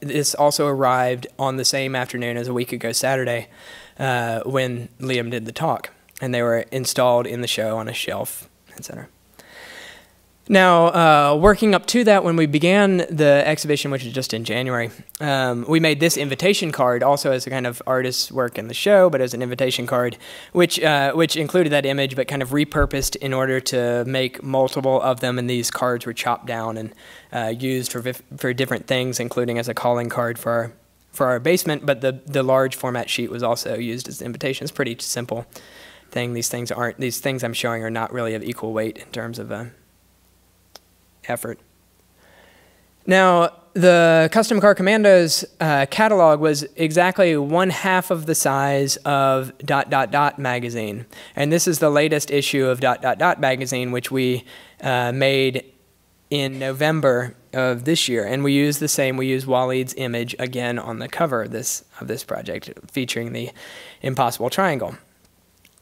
this also arrived on the same afternoon as a week ago Saturday when Liam did the talk, and they were installed in the show on a shelf, etc. Now, working up to that, when we began the exhibition, which is just in January, we made this invitation card also as a kind of artist's work in the show, but as an invitation card, which included that image, but kind of repurposed in order to make multiple of them. And these cards were chopped down and used for different things, including as a calling card for our basement. But the large format sheet was also used as an invitation. It's pretty simple thing. These things I'm showing are not really of equal weight in terms of effort. Now, the Custom Car Commandos catalog was exactly 1/2 of the size of Dot Dot Dot magazine. And this is the latest issue of Dot Dot Dot magazine, which we made in November of this year. And we used the same, we used Waleed's image again on the cover of this project, featuring the impossible triangle.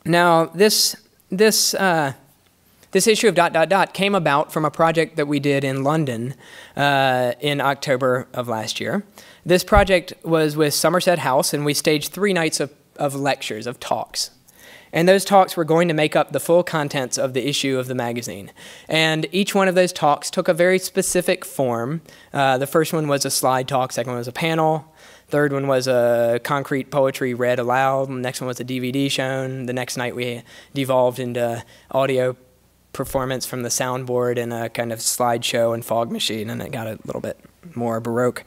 Now, this issue of Dot Dot Dot came about from a project that we did in London in October of last year. This project was with Somerset House, and we staged 3 nights of lectures, of talks. And those talks were going to make up the full contents of the issue of the magazine. And each one of those talks took a very specific form. The first one was a slide talk, second one was a panel, third one was a concrete poetry read aloud, the next one was a DVD shown, the next night we devolved into audio performance from the soundboard and a kind of slideshow and fog machine, and it got a little bit more Baroque.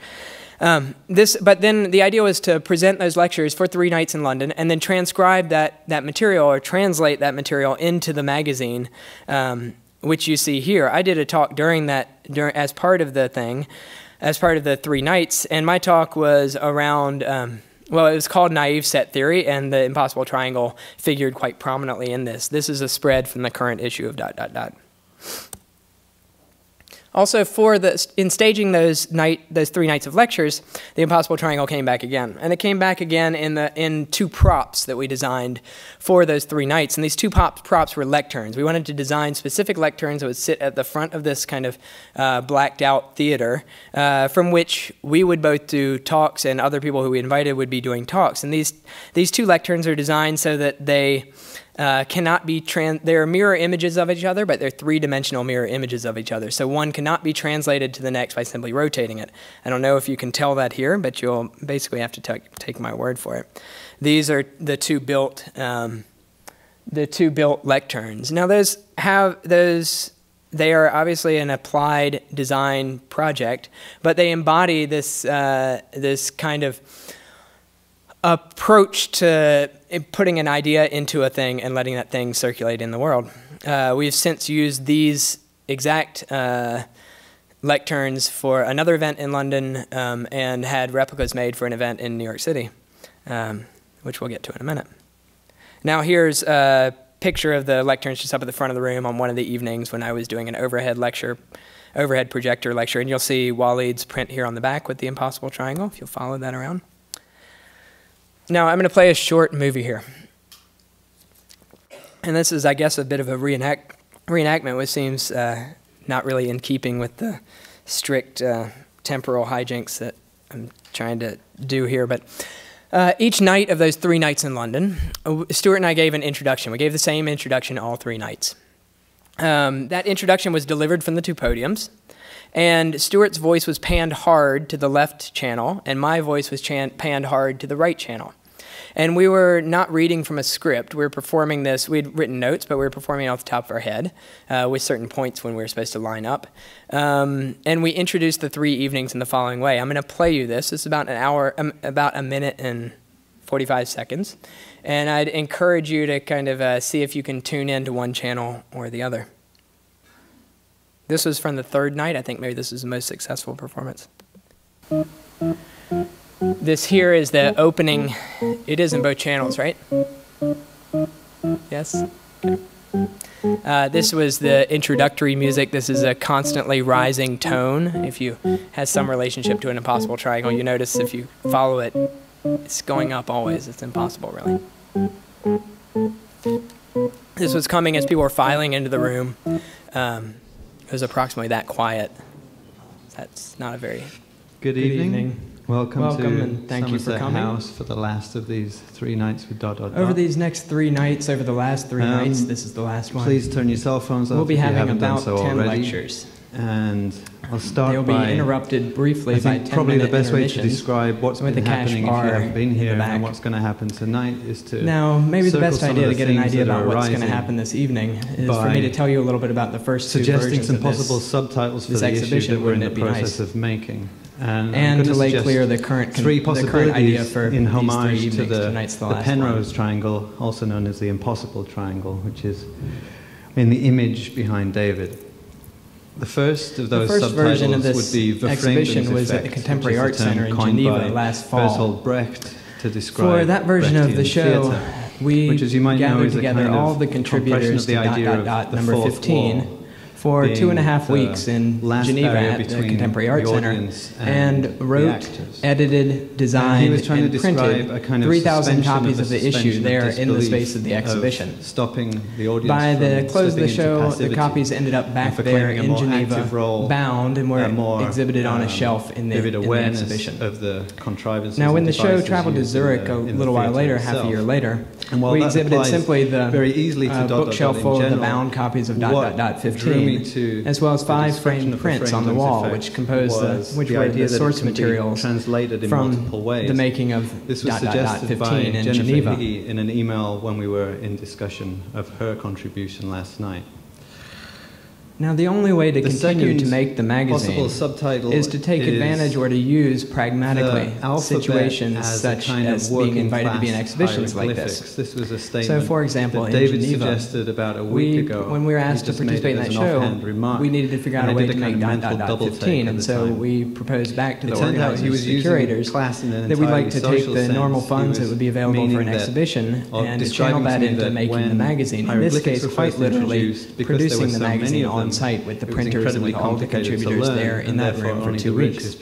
But then the idea was to present those lectures for 3 nights in London and then transcribe that material, or translate that material, into the magazine, which you see here. I did a talk as part of the thing, as part of the 3 nights, and my talk was around, well, it was called Naive Set Theory, and the impossible triangle figured quite prominently in this. This is a spread from the current issue of Dot Dot Dot. Also, in staging those 3 nights of lectures, the impossible triangle came back again. And it came back again in 2 props that we designed for those 3 nights. And these 2 props were lecterns. We wanted to design specific lecterns that would sit at the front of this kind of blacked out theater, from which we would both do talks, and other people who we invited would be doing talks. And these 2 lecterns are designed so that they cannot be, they're mirror images of each other, but they're 3-dimensional mirror images of each other. So one cannot be translated to the next by simply rotating it. I don't know if you can tell that here, but you'll basically have to take my word for it. These are the 2 built, lecterns. Now they are obviously an applied design project, but they embody this, this kind of approach to putting an idea into a thing and letting that thing circulate in the world. We've since used these exact lecterns for another event in London, and had replicas made for an event in New York City, which we'll get to in a minute. Now here's a picture of the lecterns just up at the front of the room on one of the evenings when I was doing an overhead projector lecture, and you'll see Waleed's print here on the back with the impossible triangle, if you'll follow that around. Now, I'm going to play a short movie here. And this is, I guess, a bit of a reenactment, which seems not really in keeping with the strict temporal hijinks that I'm trying to do here. But each night of those 3 nights in London, Stuart and I gave an introduction. We gave the same introduction all 3 nights. That introduction was delivered from the two podiums, and Stuart's voice was panned hard to the left channel, and my voice was panned hard to the right channel. And we were not reading from a script. We were performing this. We'd written notes, but we were performing off the top of our head with certain points when we were supposed to line up. And we introduced the three evenings in the following way. I'm going to play you this. It's about an hour, about a minute and 45 seconds. And I'd encourage you to kind of see if you can tune in to one channel or the other. This was from the third night. I think maybe this is the most successful performance. This here is the opening. It is in both channels, right? Yes? Okay. This was the introductory music. This is a constantly rising tone. If you has some relationship to an impossible triangle, you notice if you follow it, it's going up always. It's impossible, really. This was coming as people were filing into the room. It was approximately that quiet. That's not a very... Good evening. Welcome to and thank Somerset you for coming. House for the last of these three nights with Dot Dot Dot. Over these next three nights, over the last three nights, this is the last one. Please turn your cell phones off. We'll be having about 10 lectures. And I'll start They'll by, be interrupted briefly I think by 10 probably the best way to describe what's been happening if you haven't been here and what's going to happen tonight is to Now, maybe the best idea to get an idea about what's going to happen this evening is for me to tell you a little bit about the first two versions of this suggesting some possible subtitles for the issue that we're in the process of making. And to lay clear the current idea for in homage to the Penrose Triangle, also known as the Impossible Triangle, which is in the image behind David. The first of those subtitles version of this would be the exhibition was effect, at the Contemporary Arts Center in Geneva last fall. Brecht to describe for that version Brechtian of the show, theater, we which, as you might gathered know, together kind of all the contributors to Dot Dot Dot number 15. For 2.5 weeks in Geneva at the Contemporary Arts Center, and wrote, edited, designed, and printed 3,000 copies of the issue there in the space of the exhibition. By the close of the show, the copies ended up back there in Geneva, bound, and were exhibited on a shelf in the exhibition. Now, when the show traveled to Zurich a little while later, half a year later, we exhibited simply the bookshelf full of the bound copies of Dot Dot Dot 15. As well as 5 framed prints on the wall, which composed which were the source materials translated in multiple ways. The making of this was suggested by Jennifer Higgy in an email when we were in discussion of her contribution last night. Now, the only way to continue to make the magazine is to take advantage or to use pragmatically situations such as being invited to be in exhibitions like this. This was a statement so, for example, in Geneva, when we were asked to participate in that show, we needed to figure out a way to make Dot Dot Dot 15, and so we proposed back to the organizers and curators that we'd like to take the normal funds that would be available for an exhibition and channel that into making the magazine, in this case, quite literally, producing the magazine on site with the printers and with all the contributors there in that room for 2 weeks.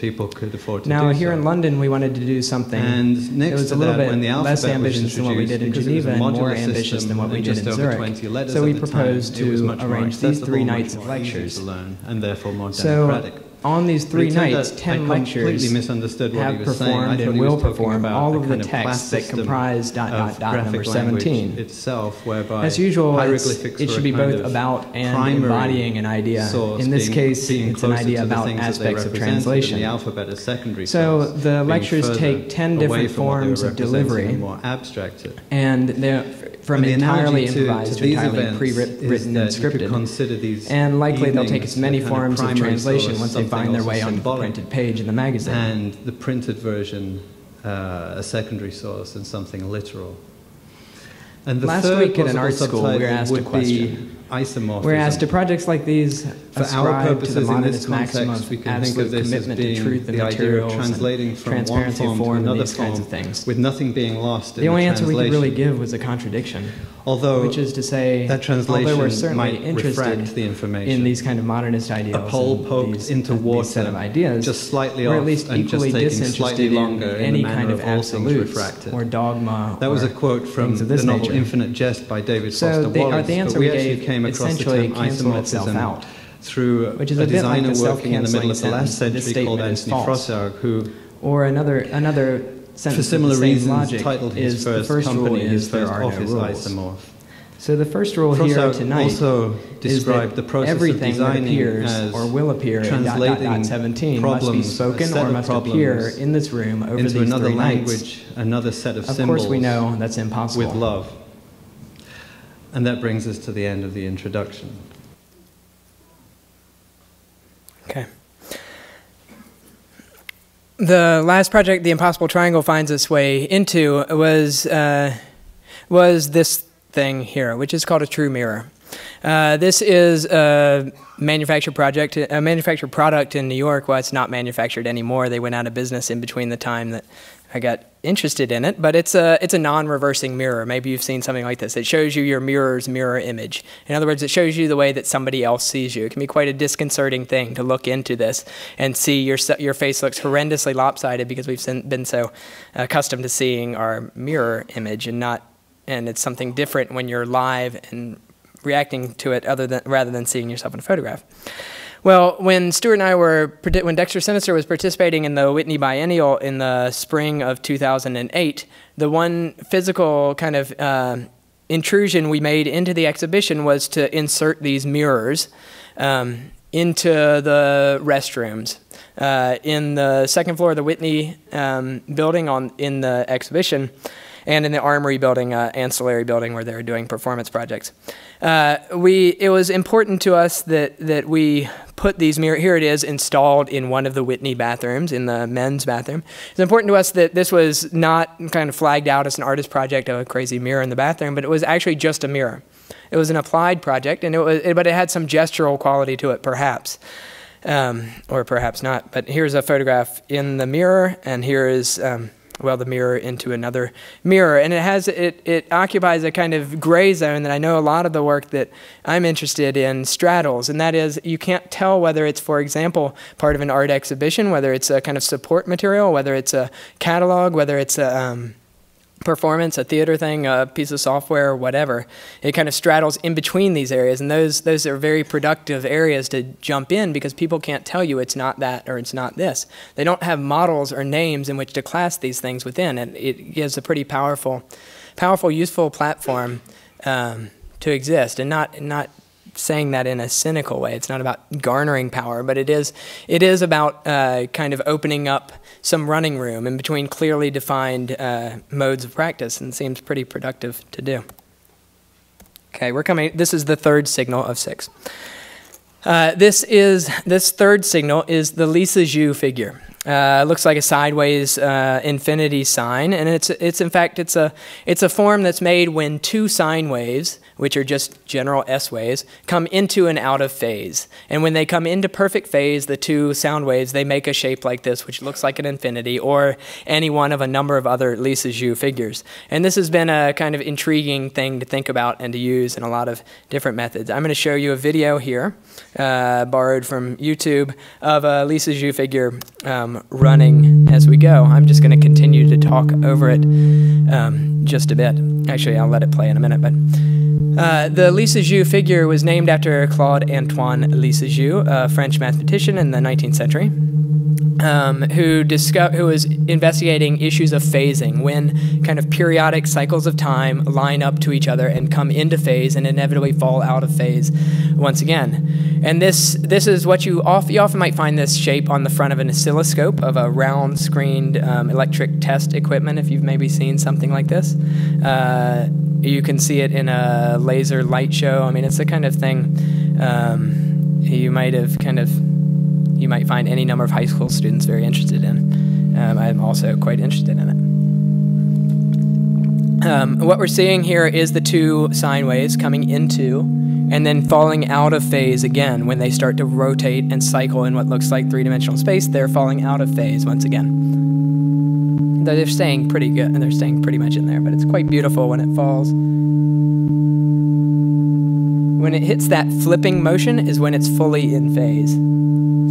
Now, here in London, we wanted to do something that was a little bit less ambitious than what we did in Geneva and more ambitious than what we did in Zurich. So we proposed to arrange these 3 nights of lectures. So on these 3 nights, 10 lectures have performed and will perform all of the texts that comprise Dot Dot Dot number 17. As usual, it should be both about and embodying an idea. In this case, it's an idea about aspects of translation. So the lectures take 10 different forms of delivery, and they're from entirely improvised to entirely pre-written and scripted. And likely they'll take as many forms of translation once they find their way onto the printed page in the magazine. And the printed version, a secondary source, and something literal. And the last week at an art school, we were asked a question. We're asked, do projects like these ascribe to the modernist maxim of absolute commitment to truth and materials and transparency of form and these kinds of things? With nothing being lost in the only answer we could really give was a contradiction, which is to say, although we're certainly interested in these kind of modernist ideals and these set of ideas, we're at least equally disinterested in any kind of absolutes or dogma or things of this nature. Infinite Jest by David Foster Wallace, the answer we gave came across the term isomorphism through a designer working in the middle of the last century called Anthony Frosarg, who, or another sentence for similar reasons, titled his first company his first office isomorph. So the first rule here tonight is that everything that appears or will appear in .17 must be spoken or must appear in this room over these 3 nights. Another set of symbols. Of course we know that's impossible. With love. And that brings us to the end of the introduction. Okay. The last project the Impossible Triangle finds its way into was this thing here, which is called a true mirror. This is a manufactured product in New York. Well, it's not manufactured anymore. They went out of business in between the time that I got interested in it, but it's a non-reversing mirror. Maybe you've seen something like this. It shows you your mirror's mirror image. In other words, it shows you the way that somebody else sees you. It can be quite a disconcerting thing to look into this and see your face looks horrendously lopsided because we've been so accustomed to seeing our mirror image and not. And it's something different when you're live and reacting to it rather than seeing yourself in a photograph. Well, when Stuart and I were, when Dexter Sinister was participating in the Whitney Biennial in the spring of 2008, the one physical kind of intrusion we made into the exhibition was to insert these mirrors into the restrooms. In the second floor of the Whitney building in the exhibition, and in the Armory building, ancillary building where they were doing performance projects. It was important to us that we put these mirrors, here it is installed in one of the Whitney bathrooms, in the men's bathroom. It's important to us that this was not kind of flagged out as an artist project of a crazy mirror in the bathroom, but it was actually just a mirror. It was an applied project, and but it had some gestural quality to it, perhaps. Or perhaps not, but here's a photograph in the mirror, and here is, the mirror into another mirror. And it occupies a kind of gray zone that I know a lot of the work that I'm interested in straddles, and that is you can't tell whether it's, for example, part of an art exhibition, whether it's a kind of support material, whether it's a catalog, whether it's a performance, a theater thing, a piece of software, whatever. It kind of straddles in between these areas, and those are very productive areas to jump in because people can't tell you it's not that or it's not this. They don't have models or names in which to class these things within, and it gives a pretty powerful, useful platform to exist, and not saying that in a cynical way. It's not about garnering power, but it is about kind of opening up some running room in between clearly defined modes of practice, and seems pretty productive to do. Okay, we're coming, this is the third signal of 6. This third signal is the Lisa Zhu figure. Looks like a sideways infinity sign, and it's in fact a form that's made when two sine waves, which are just general S waves, come into and out of phase. And when they come into perfect phase, the two sound waves, they make a shape like this, which looks like an infinity, or any one of a number of other Lisa Zhu figures. And this has been a kind of intriguing thing to think about and to use in a lot of different methods. I'm going to show you a video here, borrowed from YouTube, of a Lisa Zhu figure running as we go. I'm just going to continue to talk over it just a bit. Actually, I'll let it play in a minute. But the Lisa Zhu figure was named after Claude Antoine Lisa Zhu, a French mathematician in the 19th century, who was investigating issues of phasing, when kind of periodic cycles of time line up to each other and come into phase and inevitably fall out of phase once again. And this is what you often might find this shape on the front of an oscilloscope, of a round screened electric test equipment, if you've maybe seen something like this. You can see it in a laser light show. I mean, it's the kind of thing you might find any number of high school students very interested in. I'm also quite interested in it. What we're seeing here is the two sine waves coming into and then falling out of phase again. When they start to rotate and cycle in what looks like three-dimensional space, they're falling out of phase once again. They're staying pretty good, and they're staying pretty much in there, but it's quite beautiful when it falls. When it hits that flipping motion is when it's fully in phase.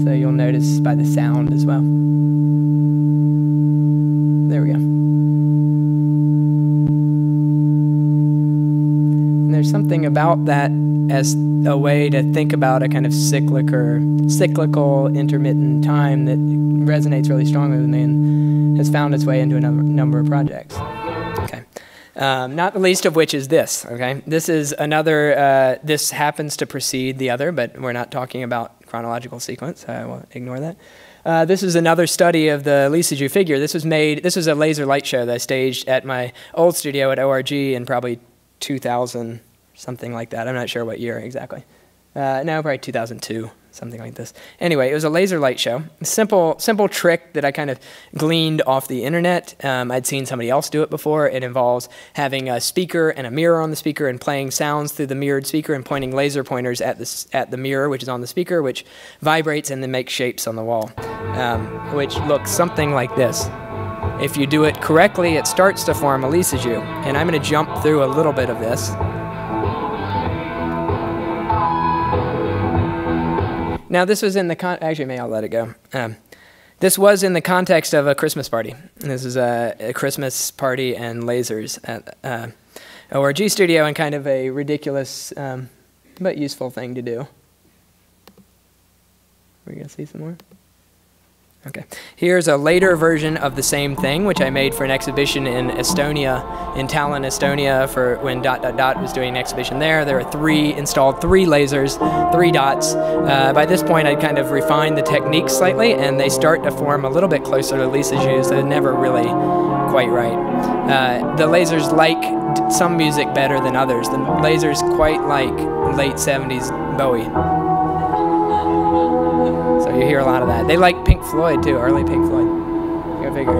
So you'll notice by the sound as well. There we go. And there's something about that as a way to think about a kind of cyclical, intermittent time that resonates really strongly with me and has found its way into a number of projects. Okay. Not the least of which is this, okay? This is another, this happens to precede the other, but we're not talking about chronological sequence, so I will ignore that. This is another study of the Lissajous figure. This was made, this was a laser light show that I staged at my old studio at ORG in probably 2000, something like that. I'm not sure what year exactly. No, probably 2002, something like this. Anyway, it was a laser light show. Simple trick that I kind of gleaned off the internet. I'd seen somebody else do it before. It involves having a speaker and a mirror on the speaker and playing sounds through the mirrored speaker and pointing laser pointers at the mirror, which is on the speaker, which vibrates and then makes shapes on the wall, which looks something like this. If you do it correctly, it starts to form a Lissajous. And I'm gonna jump through a little bit of this. Now this was in the, I'll let it go. This was in the context of a Christmas party. And this is a Christmas party and lasers at ORG studio, and kind of a ridiculous but useful thing to do. We're gonna see some more? Okay, here's a later version of the same thing, which I made for an exhibition in Estonia, in Tallinn, Estonia, for when Dot Dot Dot was doing an exhibition there. There were three lasers, three dots. By this point, I'd kind of refined the technique slightly, and they start to form a little bit closer to Lissajous. They're never really quite right. The lasers like some music better than others. The lasers quite like late 70s Bowie. You hear a lot of that. They like Pink Floyd too, early Pink Floyd. Go figure.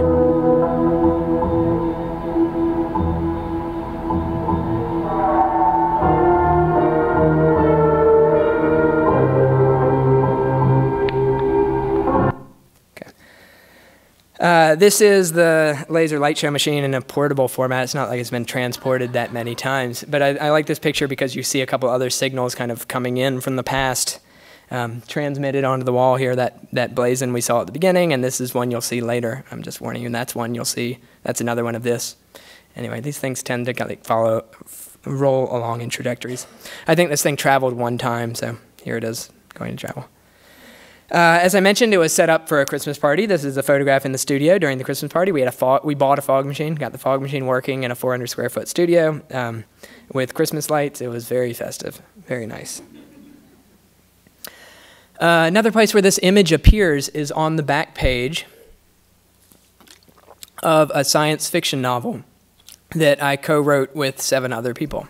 Okay. This is the laser light show machine in a portable format. It's not like it's been transported that many times, but I like this picture because you see a couple other signals kind of coming in from the past. Transmitted onto the wall here, that blazon we saw at the beginning, and this is one you'll see later. I'm just warning you, and that's one you'll see. That's another one of this. Anyway, these things tend to kind of roll along in trajectories. I think this thing traveled one time, so here it is going to travel. As I mentioned, it was set up for a Christmas party. This is a photograph in the studio during the Christmas party. We had we bought a fog machine, got the fog machine working in a 400 square foot studio with Christmas lights. It was very festive, very nice. Another place where this image appears is on the back page of a science fiction novel that I co-wrote with 7 other people.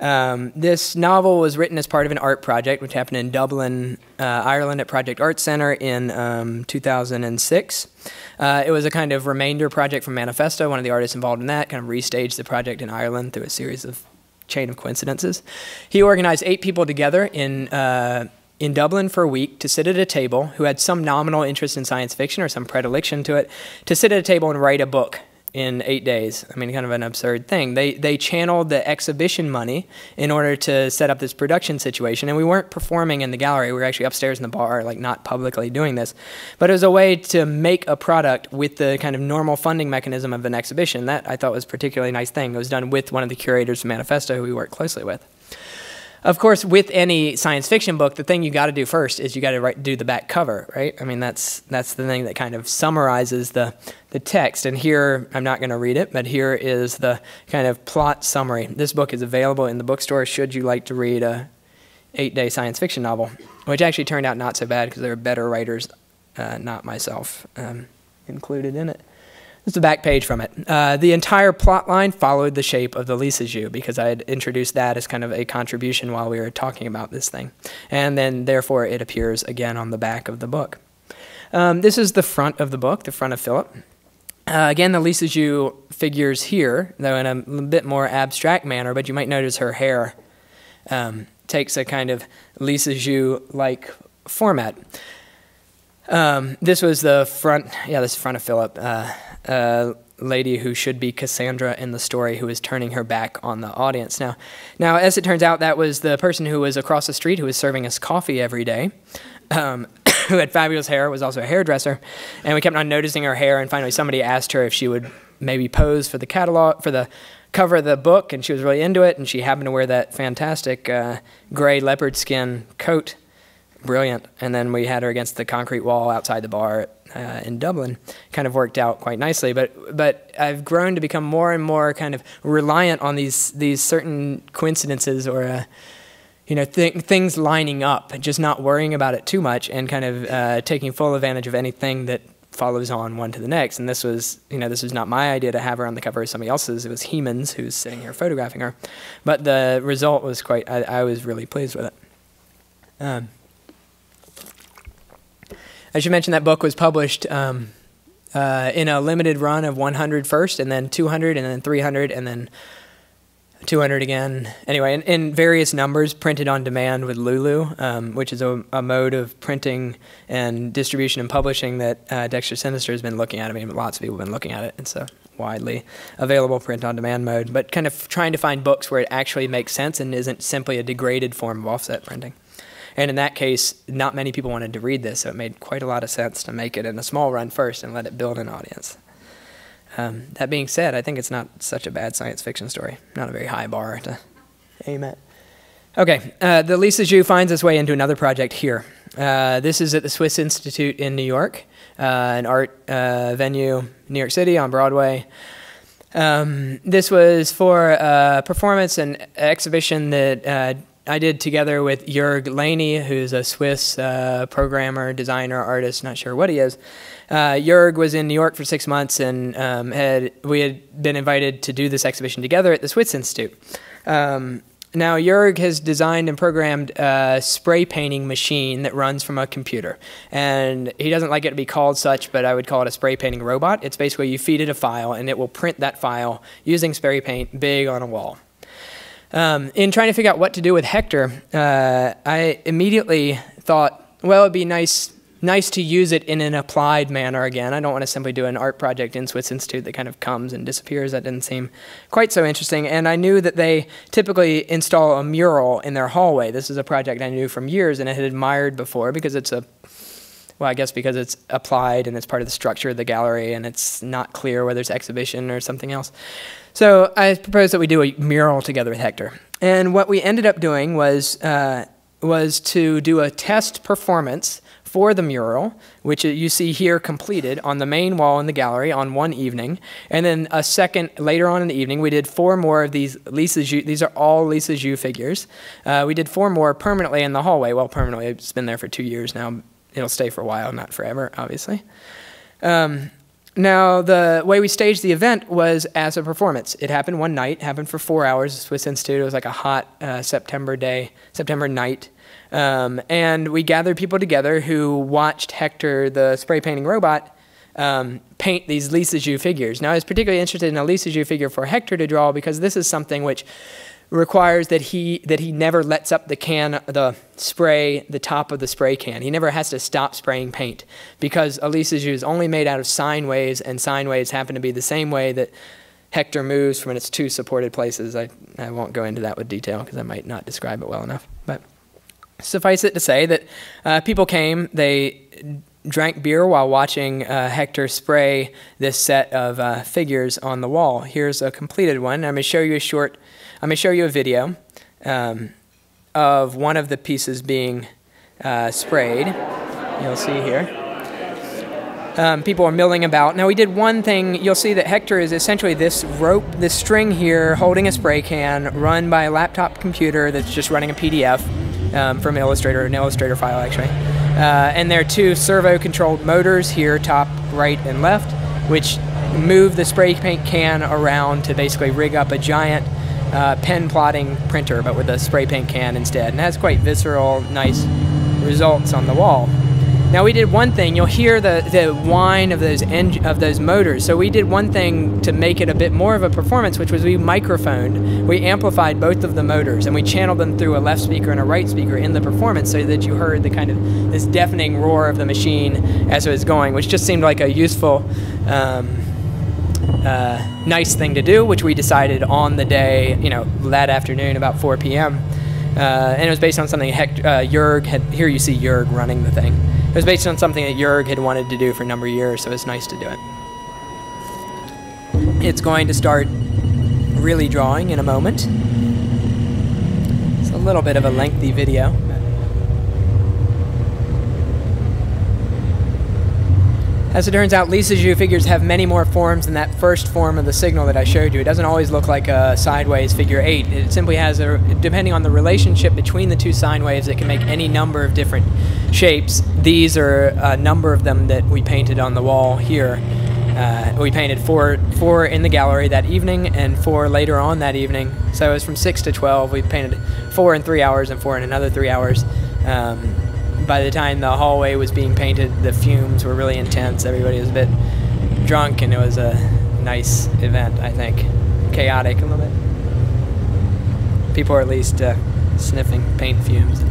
This novel was written as part of an art project which happened in Dublin, Ireland at Project Arts Center in 2006. It was a kind of remainder project from Manifesta. One of the artists involved in that kind of restaged the project in Ireland through a series of chain of coincidences. He organized 8 people together in Dublin for a week to sit at a table, who had some nominal interest in science fiction or some predilection to it, to sit at a table and write a book in 8 days. I mean, kind of an absurd thing. They channeled the exhibition money in order to set up this production situation, and we weren't performing in the gallery. We were actually upstairs in the bar, like not publicly doing this. But it was a way to make a product with the kind of normal funding mechanism of an exhibition. That I thought was a particularly nice thing. It was done with one of the curators from Manifesta who we worked closely with. Of course, with any science fiction book, the thing you got to do first is you got to do the back cover, right? I mean, that's the thing that kind of summarizes the text. And here, I'm not going to read it, but here is the kind of plot summary. This book is available in the bookstore should you like to read a 8-day science fiction novel, which actually turned out not so bad because there are better writers, not myself, included in it. It's the back page from it. The entire plot line followed the shape of the Lissajous because I had introduced that as kind of a contribution while we were talking about this thing. And then, therefore, it appears again on the back of the book. This is the front of the book, the front of Philip. Again, the Lissajous figures here, though in a bit more abstract manner, but you might notice her hair takes a kind of Lissajous-like format. This was the front, this is the front of Philip. A lady who should be Cassandra in the story who is turning her back on the audience. Now, as it turns out, that was the person who was across the street who was serving us coffee every day, who had fabulous hair, was also a hairdresser, and we kept on noticing her hair, and finally somebody asked her if she would maybe pose for the catalog, for the cover of the book, and she was really into it, and she happened to wear that fantastic gray leopard skin coat brilliant. And then we had her against the concrete wall outside the bar in Dublin. Kind of worked out quite nicely, but I've grown to become more and more kind of reliant on these certain coincidences or you know, things lining up, just not worrying about it too much and kind of taking full advantage of anything that follows on one to the next. And this was, you know, this was not my idea to have her on the cover of somebody else's. It was Hemans who's sitting here photographing her. But the result was quite, I was really pleased with it. I should mention that book was published in a limited run of 100 first, and then 200, and then 300, and then 200 again. Anyway, in various numbers printed on demand with Lulu, which is a mode of printing and distribution and publishing that Dexter Sinister has been looking at. I mean, lots of people have been looking at it. It's a widely available print on demand mode, but kind of trying to find books where it actually makes sense and isn't simply a degraded form of offset printing. And in that case, not many people wanted to read this, so it made quite a lot of sense to make it in a small run first and let it build an audience. That being said, I think it's not such a bad science fiction story. Not a very high bar to aim at. Okay, the Lisa Zhu finds its way into another project here. This is at the Swiss Institute in New York, an art venue in New York City on Broadway. This was for a performance and exhibition that I did together with Jürg Lehni, who's a Swiss programmer, designer, artist, not sure what he is. Jürg was in New York for 6 months, and we had been invited to do this exhibition together at the Swiss Institute. Now, Jürg has designed and programmed a spray painting machine that runs from a computer. And he doesn't like it to be called such, but I would call it a spray painting robot. It's basically you feed it a file, and it will print that file using spray paint big on a wall. In trying to figure out what to do with Hector, I immediately thought, well, it'd be nice to use it in an applied manner again. I don't want to simply do an art project in Swiss Institute that kind of comes and disappears. That didn't seem quite so interesting. And I knew that they typically install a mural in their hallway. This is a project I knew from years and I had admired before because it's a, well, I guess because it's applied and it's part of the structure of the gallery and it's not clear whether it's exhibition or something else. So I proposed that we do a mural together with Hector. And what we ended up doing was to do a test performance for the mural, which you see here completed on the main wall in the gallery on one evening. And then a second later on in the evening, we did 4 more of these Lisa Zhu. These are all Lisa Zhu figures. We did 4 more permanently in the hallway. Well, permanently, it's been there for 2 years now. It'll stay for a while, not forever, obviously. Now, the way we staged the event was as a performance. It happened one night, happened for 4 hours at Swiss Institute. It was like a hot September day, September night. And we gathered people together who watched Hector, the spray painting robot, paint these Lisa Zhu figures. Now, I was particularly interested in a Lisa Zhu figure for Hector to draw because this is something which requires that he never lets up the can, the top of the spray can. He never has to stop spraying paint because Lisa Zhu is only made out of sine waves, and sine waves happen to be the same way that Hector moves from its 2 supported places. I won't go into that with detail because I might not describe it well enough. But suffice it to say that people came, they drank beer while watching Hector spray this set of figures on the wall. Here's a completed one. I'm going to show you a short. I'm going to show you a video of one of the pieces being sprayed. You'll see here. People are milling about. Now, we did one thing. You'll see that Hector is essentially this rope, this string here, holding a spray can run by a laptop computer that's just running a PDF from Illustrator, an Illustrator file, actually. And there are 2 servo-controlled motors here, top, right, and left, which move the spray paint can around to basically rig up a giant pen plotting printer, but with a spray paint can instead. And that's quite visceral, nice results on the wall. Now, we did one thing. You'll hear the whine of those motors. So we did one thing to make it a bit more of a performance, which was we microphoned. We amplified both of the motors, and we channeled them through a left speaker and a right speaker in the performance so that you heard the kind of this deafening roar of the machine as it was going, which just seemed like a useful nice thing to do, which we decided on the day, you know, that afternoon about 4 p.m. And it was based on something Jürg had. Here you see Jürg running the thing. It was based on something that Jürg had wanted to do for a number of years, so it's nice to do it. It's going to start really drawing in a moment. It's a little bit of a lengthy video. As it turns out, Lisa Zhu figures have many more forms than that first form of the signal that I showed you. It doesn't always look like a sine wave's figure 8. It simply has, depending on the relationship between the two sine waves, it can make any number of different shapes. These are a number of them that we painted on the wall here. We painted four in the gallery that evening and 4 later on that evening. So it was from 6 to 12. We painted 4 in 3 hours and 4 in another 3 hours. By the time the hallway was being painted, the fumes were really intense. Everybody was a bit drunk, and it was a nice event, I think. Chaotic a little bit. People were at least sniffing paint fumes.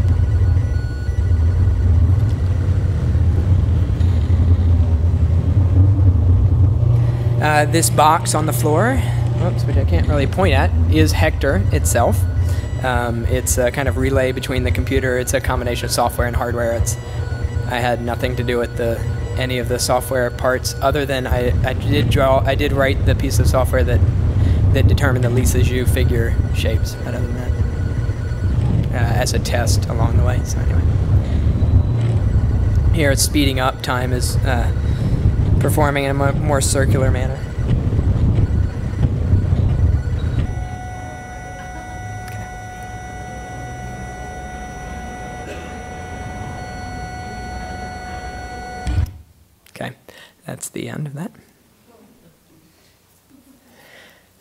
This box on the floor, oops, which I can't really point at, is Hector itself. It's a kind of relay between the computer. It's a combination of software and hardware. I had nothing to do with any of the software parts, other than I did write the piece of software that determined the Lisa Zhu figure shapes. But other than that, as a test along the way. So anyway, here it's speeding up. Time is performing in a more circular manner. That's the end of that.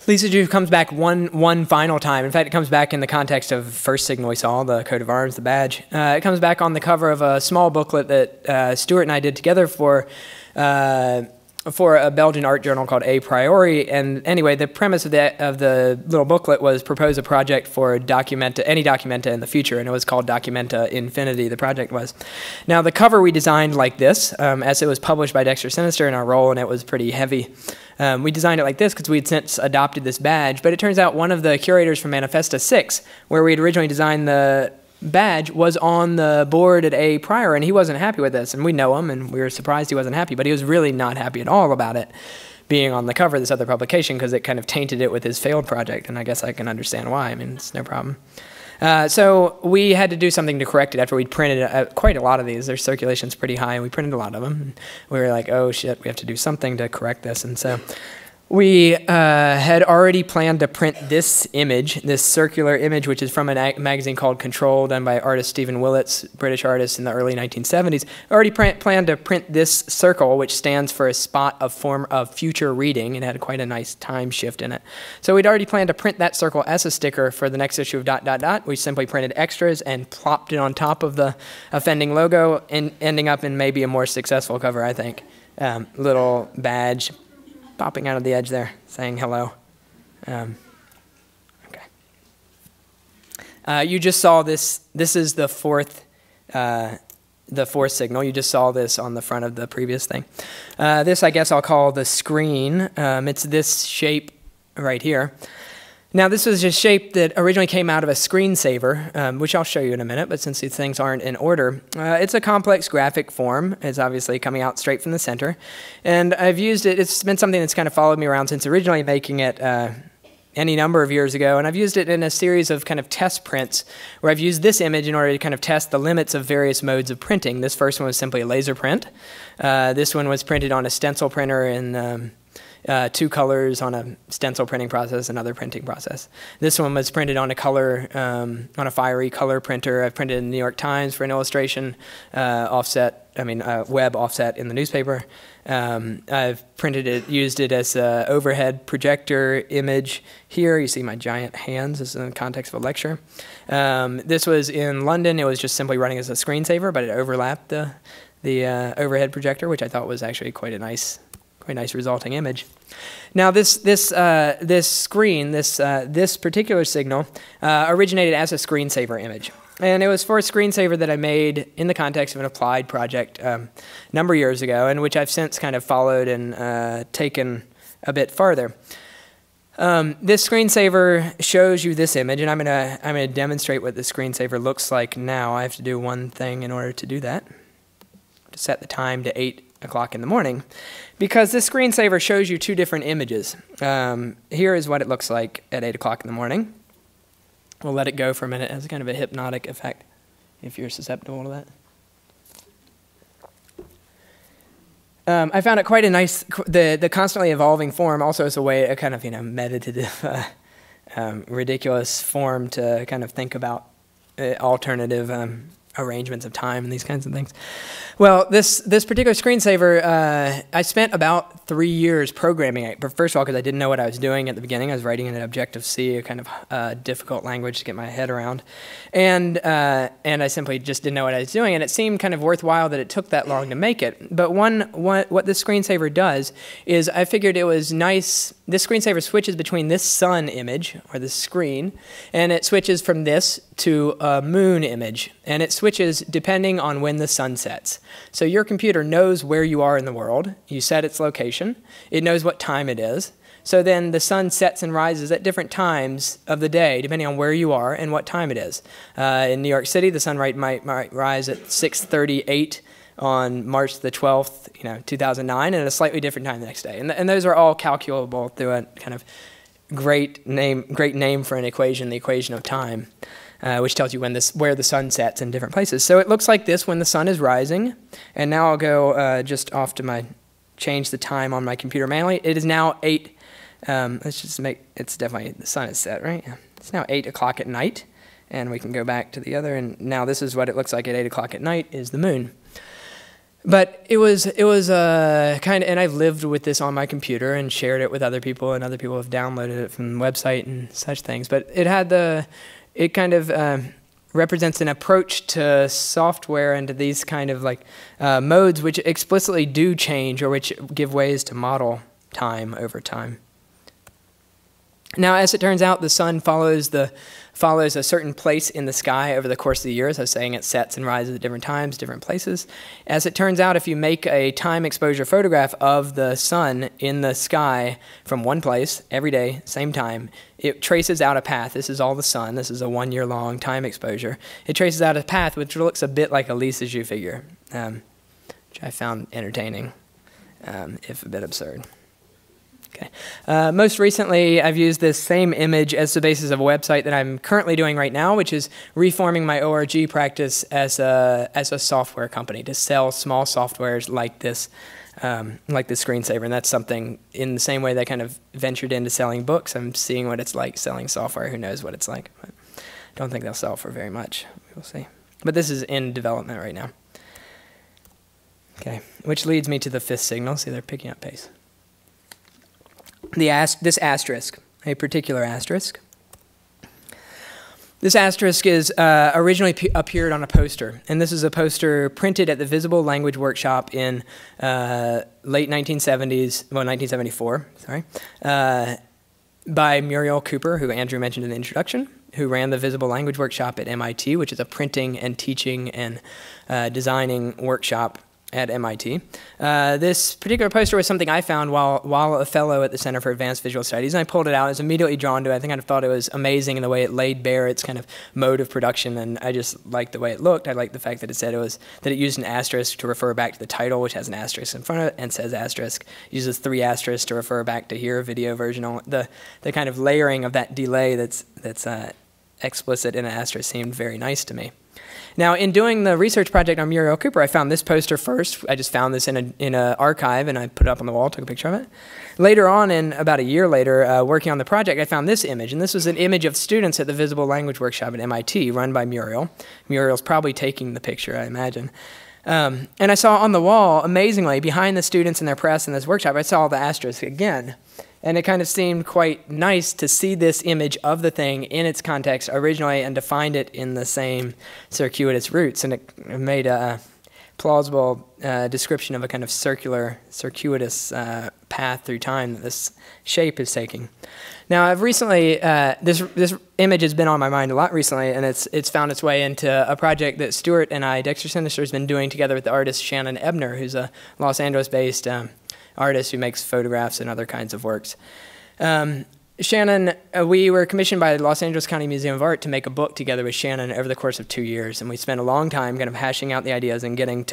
Lisa Zhu comes back one final time. In fact, it comes back in the context of the first signal we saw, the coat of arms, the badge. It comes back on the cover of a small booklet that Stuart and I did together for a Belgian art journal called A Priori. And anyway, the premise of the little booklet was propose a project for Documenta, any Documenta in the future, and it was called Documenta Infinity, the project was. Now, the cover we designed like this, as it was published by Dexter Sinister in our role, and it was pretty heavy. We designed it like this because we had since adopted this badge, but it turns out one of the curators from Manifesta 6, where we had originally designed the badge, was on the board at A Prior, and he wasn't happy with this, and we know him, and we were surprised he wasn't happy, but he was really not happy at all about it being on the cover of this other publication, because it kind of tainted it with his failed project, and I guess I can understand why. I mean, it's no problem. So we had to do something to correct it after we'd printed quite a lot of these. Their circulation's pretty high, and we printed a lot of them. We were like, oh shit, we have to do something to correct this, and so we had already planned to print this image, this circular image, which is from a magazine called Control, done by artist Stephen Willits, British artist in the early 1970s. Already planned to print this circle, which stands for a spot of form of future reading, and had quite a nice time shift in it. So we'd already planned to print that circle as a sticker for the next issue of Dot Dot Dot. We simply printed extras and plopped it on top of the offending logo, and ending up in maybe a more successful cover, I think. Little badge popping out of the edge there, saying hello. Okay. You just saw this. This is the fourth signal. You just saw this on the front of the previous thing. This, I guess, I'll call the screen. It's this shape right here. Now, this was a shape that originally came out of a screensaver, which I'll show you in a minute, but since these things aren't in order, it's a complex graphic form. It's obviously coming out straight from the center. And I've used it. It's been something that's kind of followed me around since originally making it any number of years ago, and I've used it in a series of kind of test prints where I've used this image in order to kind of test the limits of various modes of printing. This first one was simply a laser print. This one was printed on a stencil printer in 2 colors on a stencil printing process, another printing process. This one was printed on a color, on a fiery color printer. I printed in the New York Times for an illustration, web offset in the newspaper. I've printed it, used it as an overhead projector image. Here you see my giant hands. This is in the context of a lecture. This was in London. It was just simply running as a screensaver, but it overlapped the overhead projector, which I thought was actually quite a nice resulting image. Now this screen, this particular signal originated as a screensaver image, and it was for a screensaver that I made in the context of an applied project a number of years ago, and which I've since kind of followed and taken a bit farther. This screensaver shows you this image, and I'm gonna demonstrate what the screensaver looks like now. I have to do one thing in order to do that, to set the time to 8 o'clock in the morning, because this screensaver shows you 2 different images. Here is what it looks like at 8 o'clock in the morning. We'll let it go for a minute. It has kind of a hypnotic effect if you're susceptible to that. I found it quite a nice, the constantly evolving form also is a way, a kind of, meditative, ridiculous form to kind of think about alternative arrangements of time and these kinds of things. Well, this particular screensaver, I spent about 3 years programming it. But first of all, because I didn't know what I was doing at the beginning. I was writing in an Objective-C, a kind of difficult language to get my head around. And I simply just didn't know what I was doing. And it seemed kind of worthwhile that it took that long to make it. But what this screensaver does is I figured it was nice. This screensaver switches between this sun image, or this screen, and it switches from this to a moon image. And it switches depending on when the sun sets. So your computer knows where you are in the world. You set its location. It knows what time it is. So then the sun sets and rises at different times of the day, depending on where you are and what time it is. In New York City, the sun might rise at 6:38 on March the 12th, 2009, and at a slightly different time the next day. And those are all calculable through a kind of great name for an equation, the equation of time. Which tells you where the sun sets in different places. So it looks like this when the sun is rising. And now I'll go just off to change the time on my computer manually. It is now 8. Let's just make, it's definitely, the sun is set, right? Yeah. It's now 8 o'clock at night. And we can go back to the other. And now this is what it looks like at 8 o'clock at night is the moon. But it was kind of, and I've lived with this on my computer and shared it with other people. And other people have downloaded it from the website and such things. But it had the... It kind of represents an approach to software and to these kind of modes which explicitly do change or which give ways to model time over time. Now, as it turns out, the sun follows a certain place in the sky over the course of the year. As I was saying, it sets and rises at different times, different places. As it turns out, if you make a time exposure photograph of the sun in the sky from one place every day, same time, it traces out a path. This is all the sun. This is a one-year-long time exposure. It traces out a path which looks a bit like a Lissajous figure, which I found entertaining, if a bit absurd. Okay. Most recently, I've used this same image as the basis of a website that I'm currently doing right now, which is reforming my ORG practice as a software company to sell small softwares like this screensaver. And that's something in the same way that I kind of ventured into selling books. I'm seeing what it's like selling software. Who knows what it's like? But I don't think they'll sell for very much. We'll see. But this is in development right now. Okay, which leads me to the fifth signal. See, they're picking up pace. This asterisk, a particular asterisk. This asterisk is originally appeared on a poster, and this is a poster printed at the Visible Language Workshop in late 1970s, well, 1974, sorry, by Muriel Cooper, who Andrew mentioned in the introduction, who ran the Visible Language Workshop at MIT, which is a printing and teaching and designing workshop at MIT. This particular poster was something I found while a fellow at the Center for Advanced Visual Studies, and I pulled it out. I was immediately drawn to it. I think I thought it was amazing in the way it laid bare its kind of mode of production, and I just liked the way it looked. I liked the fact that it said that it used an asterisk to refer back to the title, which has an asterisk in front of it and says asterisk. It uses 3 asterisks to refer back to here, video version. The kind of layering of that delay that's explicit in an asterisk seemed very nice to me. Now, in doing the research project on Muriel Cooper, I found this poster first. I just found this in an archive, and I put it up on the wall, took a picture of it. Later on, about a year later, working on the project, I found this image. And this was an image of students at the Visible Language Workshop at MIT, run by Muriel. Muriel's probably taking the picture, I imagine. And I saw on the wall, amazingly, behind the students and their press in this workshop, I saw the asterisk again. And it kind of seemed quite nice to see this image of the thing in its context originally and to find it in the same circuitous routes. And it made a plausible description of a kind of circuitous path through time that this shape is taking. Now, I've recently, this image has been on my mind a lot recently, and it's found its way into a project that Stuart and I, Dexter Sinister, has been doing together with the artist Shannon Ebner, who's a Los Angeles-based artist who makes photographs and other kinds of works. Shannon, we were commissioned by the Los Angeles County Museum of Art to make a book together with Shannon over the course of 2 years, and we spent a long time kind of hashing out the ideas and getting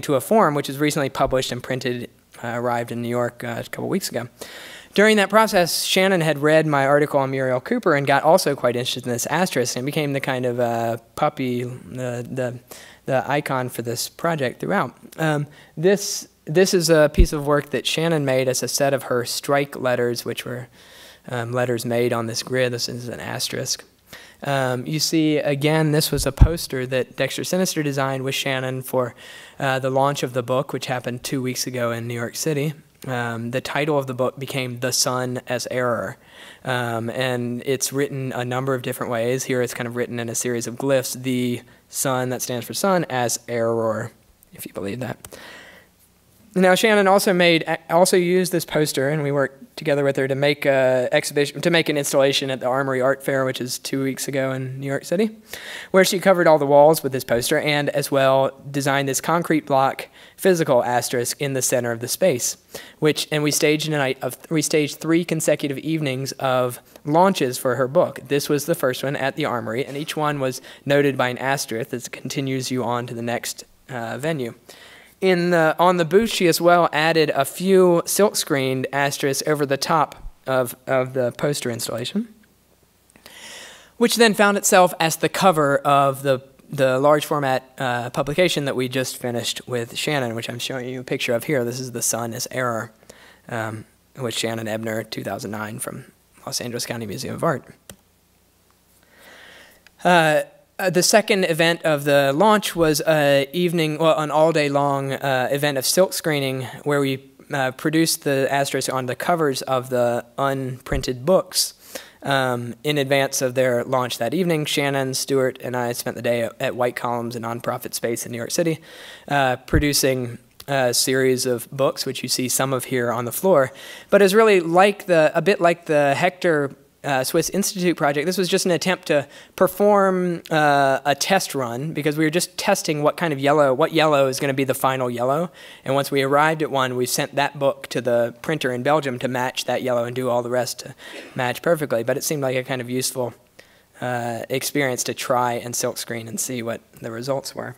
to a form, which was recently published and printed, arrived in New York a couple weeks ago. During that process, Shannon had read my article on Muriel Cooper and got also quite interested in this asterisk, and became the kind of puppy, the icon for this project throughout. This This is a piece of work that Shannon made as a set of her strike letters, which were letters made on this grid. This is an asterisk. You see, again, this was a poster that Dexter Sinister designed with Shannon for the launch of the book, which happened 2 weeks ago in New York City. The title of the book became The Sun as Error, and it's written a number of different ways. Here it's kind of written in a series of glyphs, the sun, that stands for sun, as error, if you believe that. Now Shannon also used this poster, and we worked together with her to make a exhibition, to make an installation at the Armory Art Fair, which is 2 weeks ago in New York City, where she covered all the walls with this poster and as well designed this concrete block physical asterisk in the center of the space, which, and we staged a night of, we staged 3 consecutive evenings of launches for her book. This was the first one at the Armory, and each one was noted by an asterisk that continues you on to the next venue. On the booth, she as well added a few silkscreened asterisks over the top of the poster installation, which then found itself as the cover of the large format publication that we just finished with Shannon, which I'm showing you a picture of here. This is The Sun as Error, with Shannon Ebner, 2009, from Los Angeles County Museum of Art. The second event of the launch was an all-day-long event of silk screening, where we produced the asterisk on the covers of the unprinted books in advance of their launch that evening. Shannon, Stuart, and I spent the day at White Columns, a nonprofit space in New York City, producing a series of books, which you see some of here on the floor. But it's really like a bit like the Hector Swiss Institute project. This was just an attempt to perform a test run, because we were just testing what kind of yellow, what yellow is going to be the final yellow. And once we arrived at one, we sent that book to the printer in Belgium to match that yellow and do all the rest to match perfectly. But it seemed like a kind of useful experience to try and silkscreen and see what the results were.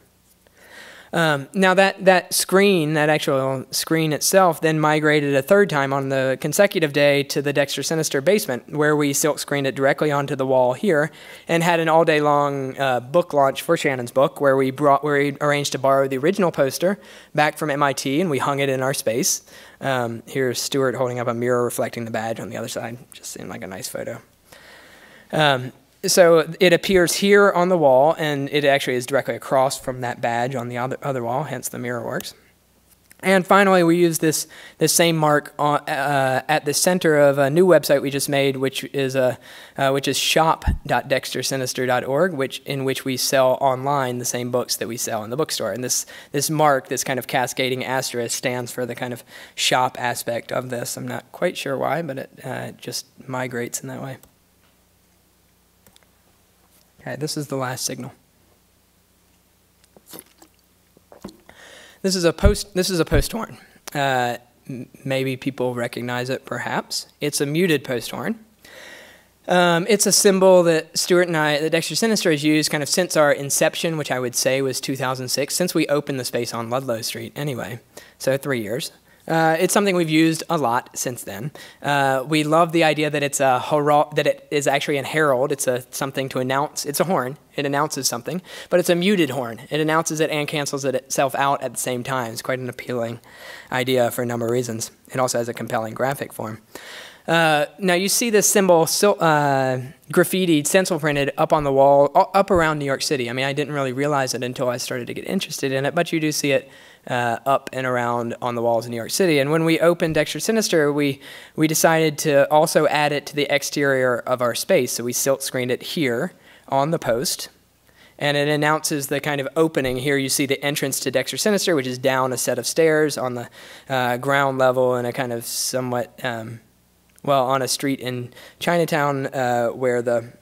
Now that screen, that actual screen itself, then migrated a third time on the consecutive day to the Dexter Sinister basement, where we silkscreened it directly onto the wall here, and had an all-day-long book launch for Shannon's book, where we arranged to borrow the original poster back from MIT, and we hung it in our space. Here's Stuart holding up a mirror reflecting the badge on the other side. Just seemed like a nice photo. So it appears here on the wall, and it actually is directly across from that badge on the other wall, hence the mirror works. And finally, we use this same mark on, at the center of a new website we just made, which is shop.dextersinister.org, in which we sell online the same books that we sell in the bookstore. And this mark, this kind of cascading asterisk, stands for the kind of shop aspect of this. I'm not quite sure why, but it just migrates in that way. Okay, this is the last signal. This is a post horn. Maybe people recognize it, perhaps. It's a muted post horn. It's a symbol that Stuart and I, that Dexter Sinister has used kind of since our inception, which I would say was 2006, since we opened the space on Ludlow Street anyway, so 3 years. It's something we've used a lot since then. We love the idea that it is actually a herald. It's something to announce. It's a horn. It announces something, but it's a muted horn. It announces it and cancels itself out at the same time. It's quite an appealing idea for a number of reasons. It also has a compelling graphic form. Now you see this symbol graffitied, stencil printed up on the wall, up around New York City. I mean, I didn't really realize it until I started to get interested in it, but you do see it up and around on the walls in New York City. And when we opened Dexter Sinister, we decided to also add it to the exterior of our space. So we silt screened it here on the post, and it announces the kind of opening. Here you see the entrance to Dexter Sinister, which is down a set of stairs on the ground level in a kind of somewhat, on a street in Chinatown where the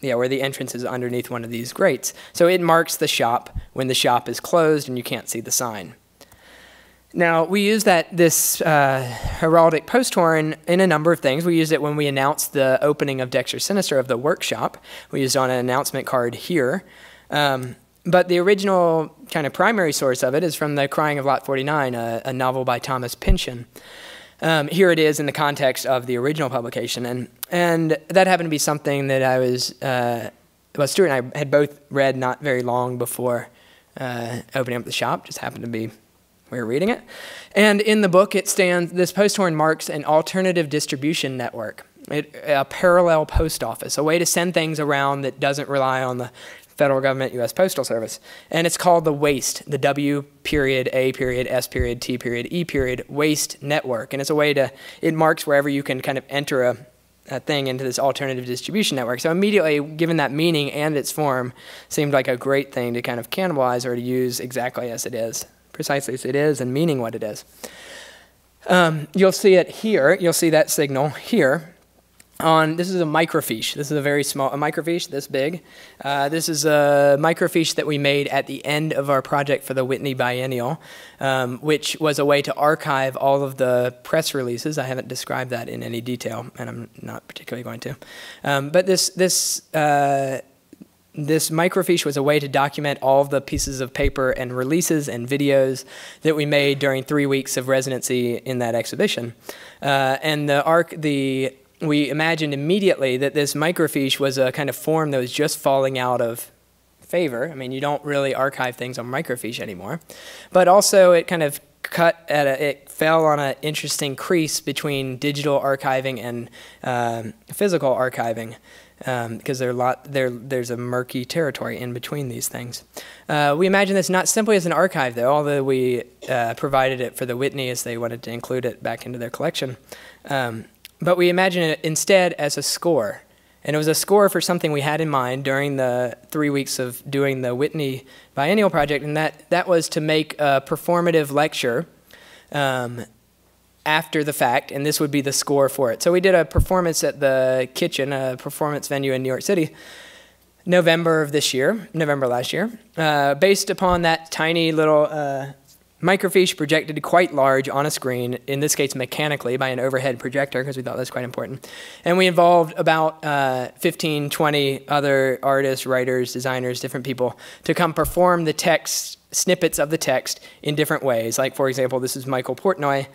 entrance is underneath one of these grates. So it marks the shop when the shop is closed and you can't see the sign. Now, we use this heraldic post horn in a number of things. We used it when we announced the opening of Dexter Sinister, of the workshop. We used it on an announcement card here. But the original kind of primary source of it is from The Crying of Lot 49, a novel by Thomas Pynchon. Here it is in the context of the original publication, and that happened to be something that I was, Stuart and I had both read not very long before opening up the shop. Just happened to be we were reading it. And in the book, it stands, this posthorn marks an alternative distribution network, a parallel post office, a way to send things around that doesn't rely on the federal government, U.S. Postal Service. And it's called the WASTE, the W.A.S.T.E. WASTE network. And it's a way to, it marks wherever you can kind of enter a thing into this alternative distribution network. So immediately, given that meaning and its form, seemed like a great thing to kind of cannibalize or to use exactly as it is, precisely as it is and meaning what it is. You'll see it here. You'll see that signal here. On, this is a microfiche. This is a very small, a microfiche this big. This is a microfiche that we made at the end of our project for the Whitney Biennial, which was a way to archive all of the press releases. I haven't described that in any detail, and I'm not particularly going to. But this microfiche was a way to document all of the pieces of paper and releases and videos that we made during 3 weeks of residency in that exhibition. And we imagined immediately that this microfiche was a kind of form that was just falling out of favor. I mean, you don't really archive things on microfiche anymore. But also it kind of cut at a, it fell on an interesting crease between digital archiving and physical archiving, because there's a murky territory in between these things. We imagine this not simply as an archive, though, although we provided it for the Whitney as they wanted to include it back into their collection. But we imagine it instead as a score. And it was a score for something we had in mind during the 3 weeks of doing the Whitney Biennial project, and that was to make a performative lecture after the fact, and this would be the score for it. So we did a performance at the Kitchen, a performance venue in New York City, November last year, based upon that tiny little microfiche projected quite large on a screen, in this case mechanically by an overhead projector, because we thought that was quite important. And we involved about 15, 20 other artists, writers, designers, different people to come perform the text, snippets of the text in different ways. Like, for example, this is Michael Portnoy,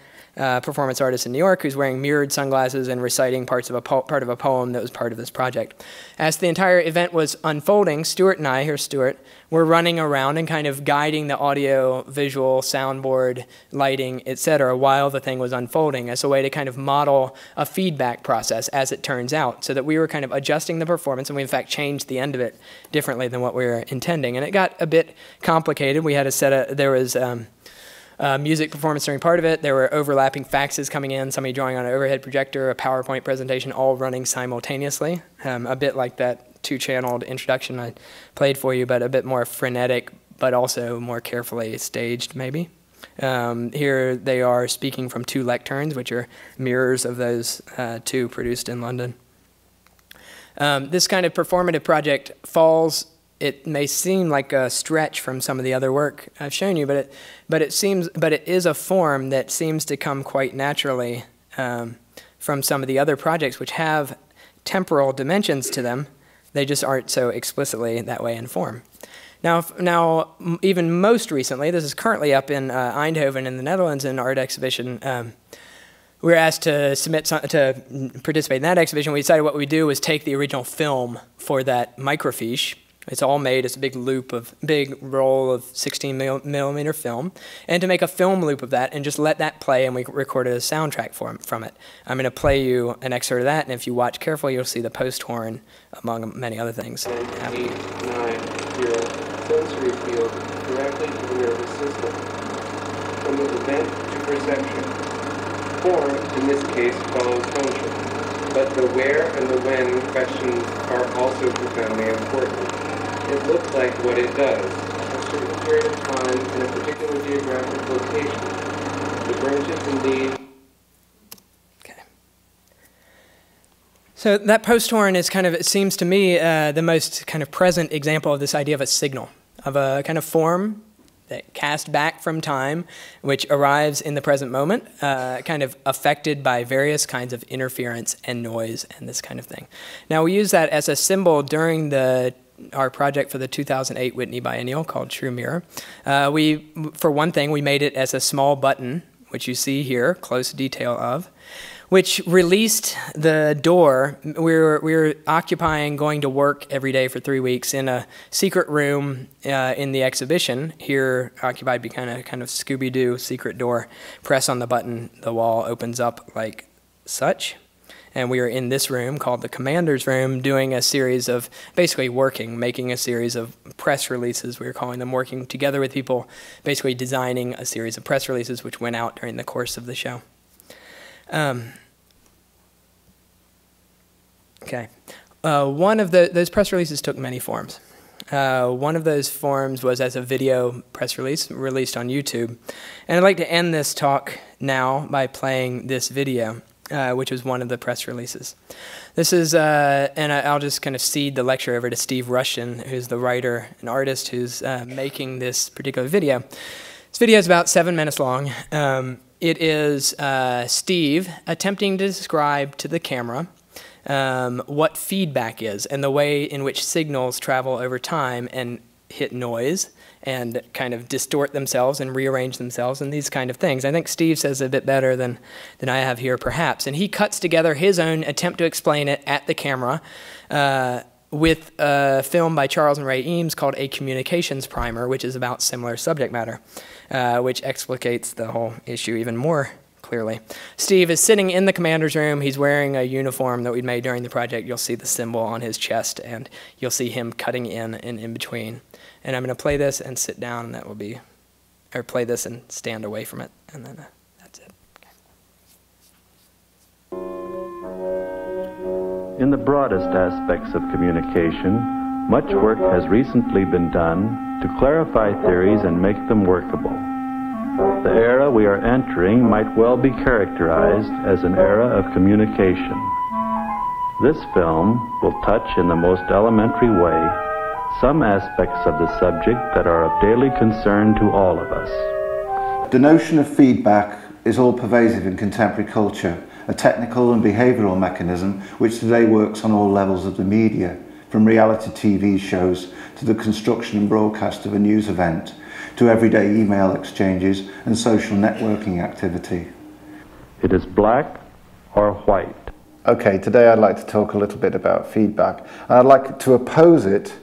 performance artist in New York, who's wearing mirrored sunglasses and reciting parts of a poem that was part of this project. As the entire event was unfolding, Stuart and I, here's Stuart, were running around and kind of guiding the audio, visual, soundboard, lighting, etc., while the thing was unfolding, as a way to kind of model a feedback process, as it turns out, so that we were kind of adjusting the performance, and we in fact changed the end of it differently than what we were intending. And it got a bit complicated. We had a set of, there was music performance during part of it. There were overlapping faxes coming in, somebody drawing on an overhead projector, a PowerPoint presentation, all running simultaneously, a bit like that two-channeled introduction I played for you, but a bit more frenetic, but also more carefully staged, maybe. Here they are speaking from two lecterns, which are mirrors of those two produced in London. This kind of performative project falls, it may seem like a stretch from some of the other work I've shown you, but it is a form that seems to come quite naturally from some of the other projects, which have temporal dimensions to them. They just aren't so explicitly that way in form. Now, even most recently, this is currently up in Eindhoven in the Netherlands in an art exhibition. We were asked to participate in that exhibition. We decided what we do was take the original film for that microfiche. It's all made as a big loop of, big roll of 16 millimeter film, and to make a film loop of that and just let that play, and we recorded a soundtrack from it. I'm going to play you an excerpt of that, and if you watch carefully, you'll see the posthorn, among many other things. And 8, 9 hear sensory field directly to the nervous system. From the event to perception. Form, in this case, follows function. But the where and the when questions are also profoundly important. It looks like what it does, a certain period of time in a particular geographic location. The branches indeed. Okay. So that posthorn is kind of, it seems to me, the most kind of present example of this idea of a signal, of a kind of form that cast back from time, which arrives in the present moment, kind of affected by various kinds of interference and noise and this kind of thing. Now, we use that as a symbol during our project for the 2008 Whitney Biennial called True Mirror. We, for one thing, we made it as a small button, which you see here, close detail of. which released the door. We were occupying, going to work every day for 3 weeks in a secret room in the exhibition. Here, occupied by kind of Scooby-Doo secret door. Press on the button, the wall opens up like such. And we were in this room called the Commander's Room doing a series of, basically working, making a series of press releases. We were calling them working together with people, basically designing a series of press releases which went out during the course of the show. One of those press releases took many forms. One of those forms was as a video press release released on YouTube. And I'd like to end this talk now by playing this video. Which was one of the press releases. This is, and I'll just kind of cede the lecture over to Steve Rushton, who's the writer and artist who's making this particular video. This video is about 7 minutes long. It is Steve attempting to describe to the camera what feedback is and the way in which signals travel over time and hit noise and kind of distort themselves and rearrange themselves and these kind of things. I think Steve says it a bit better than I have here, perhaps. And he cuts together his own attempt to explain it at the camera with a film by Charles and Ray Eames called A Communications Primer, which is about similar subject matter, which explicates the whole issue even more clearly. Steve is sitting in the commander's room. He's wearing a uniform that we'd made during the project. You'll see the symbol on his chest, and you'll see him cutting in and in between. And I'm going to play this and sit down, and that will be, or play this and stand away from it, and then that's it. Okay. In the broadest aspects of communication, much work has recently been done to clarify theories and make them workable. The era we are entering might well be characterized as an era of communication. This film will touch in the most elementary way some aspects of the subject that are of daily concern to all of us. The notion of feedback is all-pervasive in contemporary culture, a technical and behavioral mechanism which today works on all levels of the media, from reality TV shows to the construction and broadcast of a news event, to everyday email exchanges and social networking activity. It is black or white. Okay, today I'd like to talk a little bit about feedback. I'd like to oppose it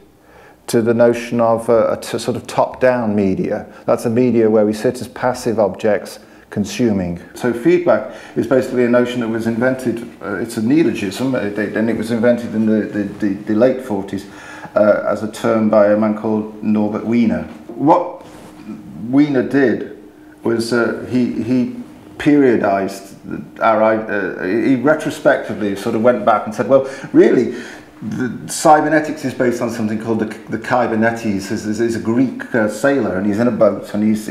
to the notion of a sort of top-down media. That's a media where we sit as passive objects consuming. So feedback is basically a notion that was invented, it's a neologism, and it was invented in the late 40s as a term by a man called Norbert Wiener. What Wiener did was he periodized our, he retrospectively sort of went back and said, well, really, the cybernetics is based on something called the Kybernetes. He's a Greek sailor, and he's in a boat, and he's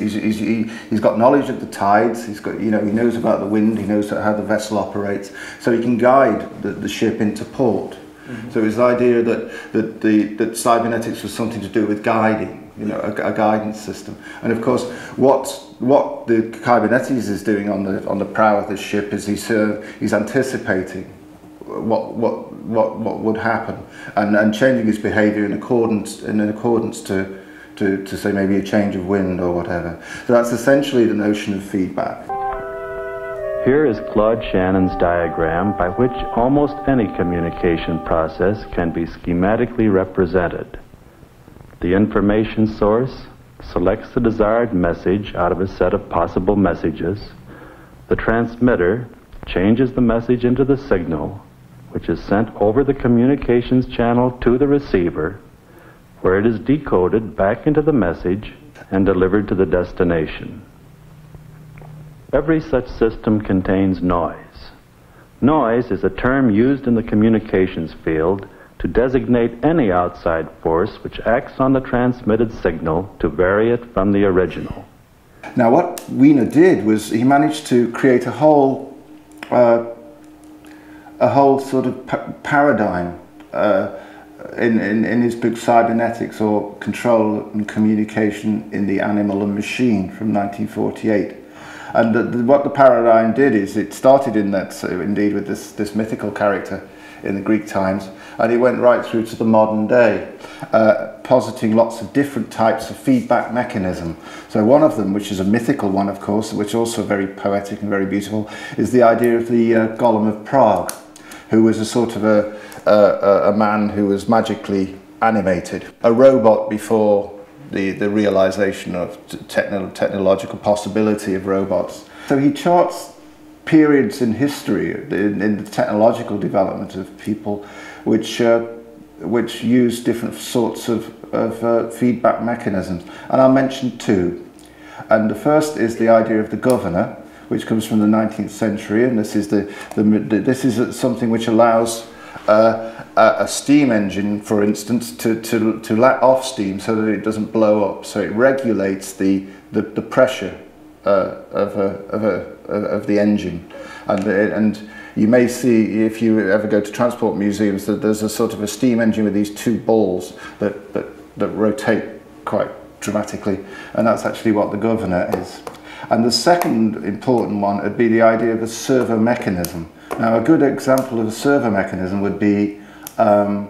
got knowledge of the tides. He's got, you know, he knows about the wind. He knows how the vessel operates, so he can guide the ship into port. Mm-hmm. So it's the idea that cybernetics was something to do with guiding, you know, a guidance system. And of course, what the Kybernetes is doing on the prow of the ship is he's anticipating what would happen, and changing his behaviour in accordance to say maybe a change of wind or whatever. So that's essentially the notion of feedback. Here is Claude Shannon's diagram by which almost any communication process can be schematically represented. The information source selects the desired message out of a set of possible messages. The transmitter changes the message into the signal, which is sent over the communications channel to the receiver, where it is decoded back into the message and delivered to the destination. Every such system contains noise. Noise is a term used in the communications field to designate any outside force which acts on the transmitted signal to vary it from the original. Now, what Wiener did was he managed to create a whole sort of paradigm in his book Cybernetics, or Control and Communication in the Animal and Machine, from 1948. And what the paradigm did is it started in that, so indeed, with this mythical character in the Greek times, and he went right through to the modern day, positing lots of different types of feedback mechanism. So one of them, which is a mythical one, of course, which is also very poetic and very beautiful, is the idea of the Golem of Prague, who was a sort of a man who was magically animated, a robot before the realization of technological possibility of robots. So he charts periods in history, in the technological development of people, which use different sorts of feedback mechanisms. And I'll mention two. And the first is the idea of the governor, which comes from the 19th century, and this is this is something which allows a steam engine, for instance, to let off steam so that it doesn't blow up. So it regulates the pressure of the engine, and you may see, if you ever go to transport museums, that there's a sort of a steam engine with these two balls that rotate quite dramatically, and that's actually what the governor is. And the second important one would be the idea of a servo mechanism. Now, a good example of a servo mechanism would be a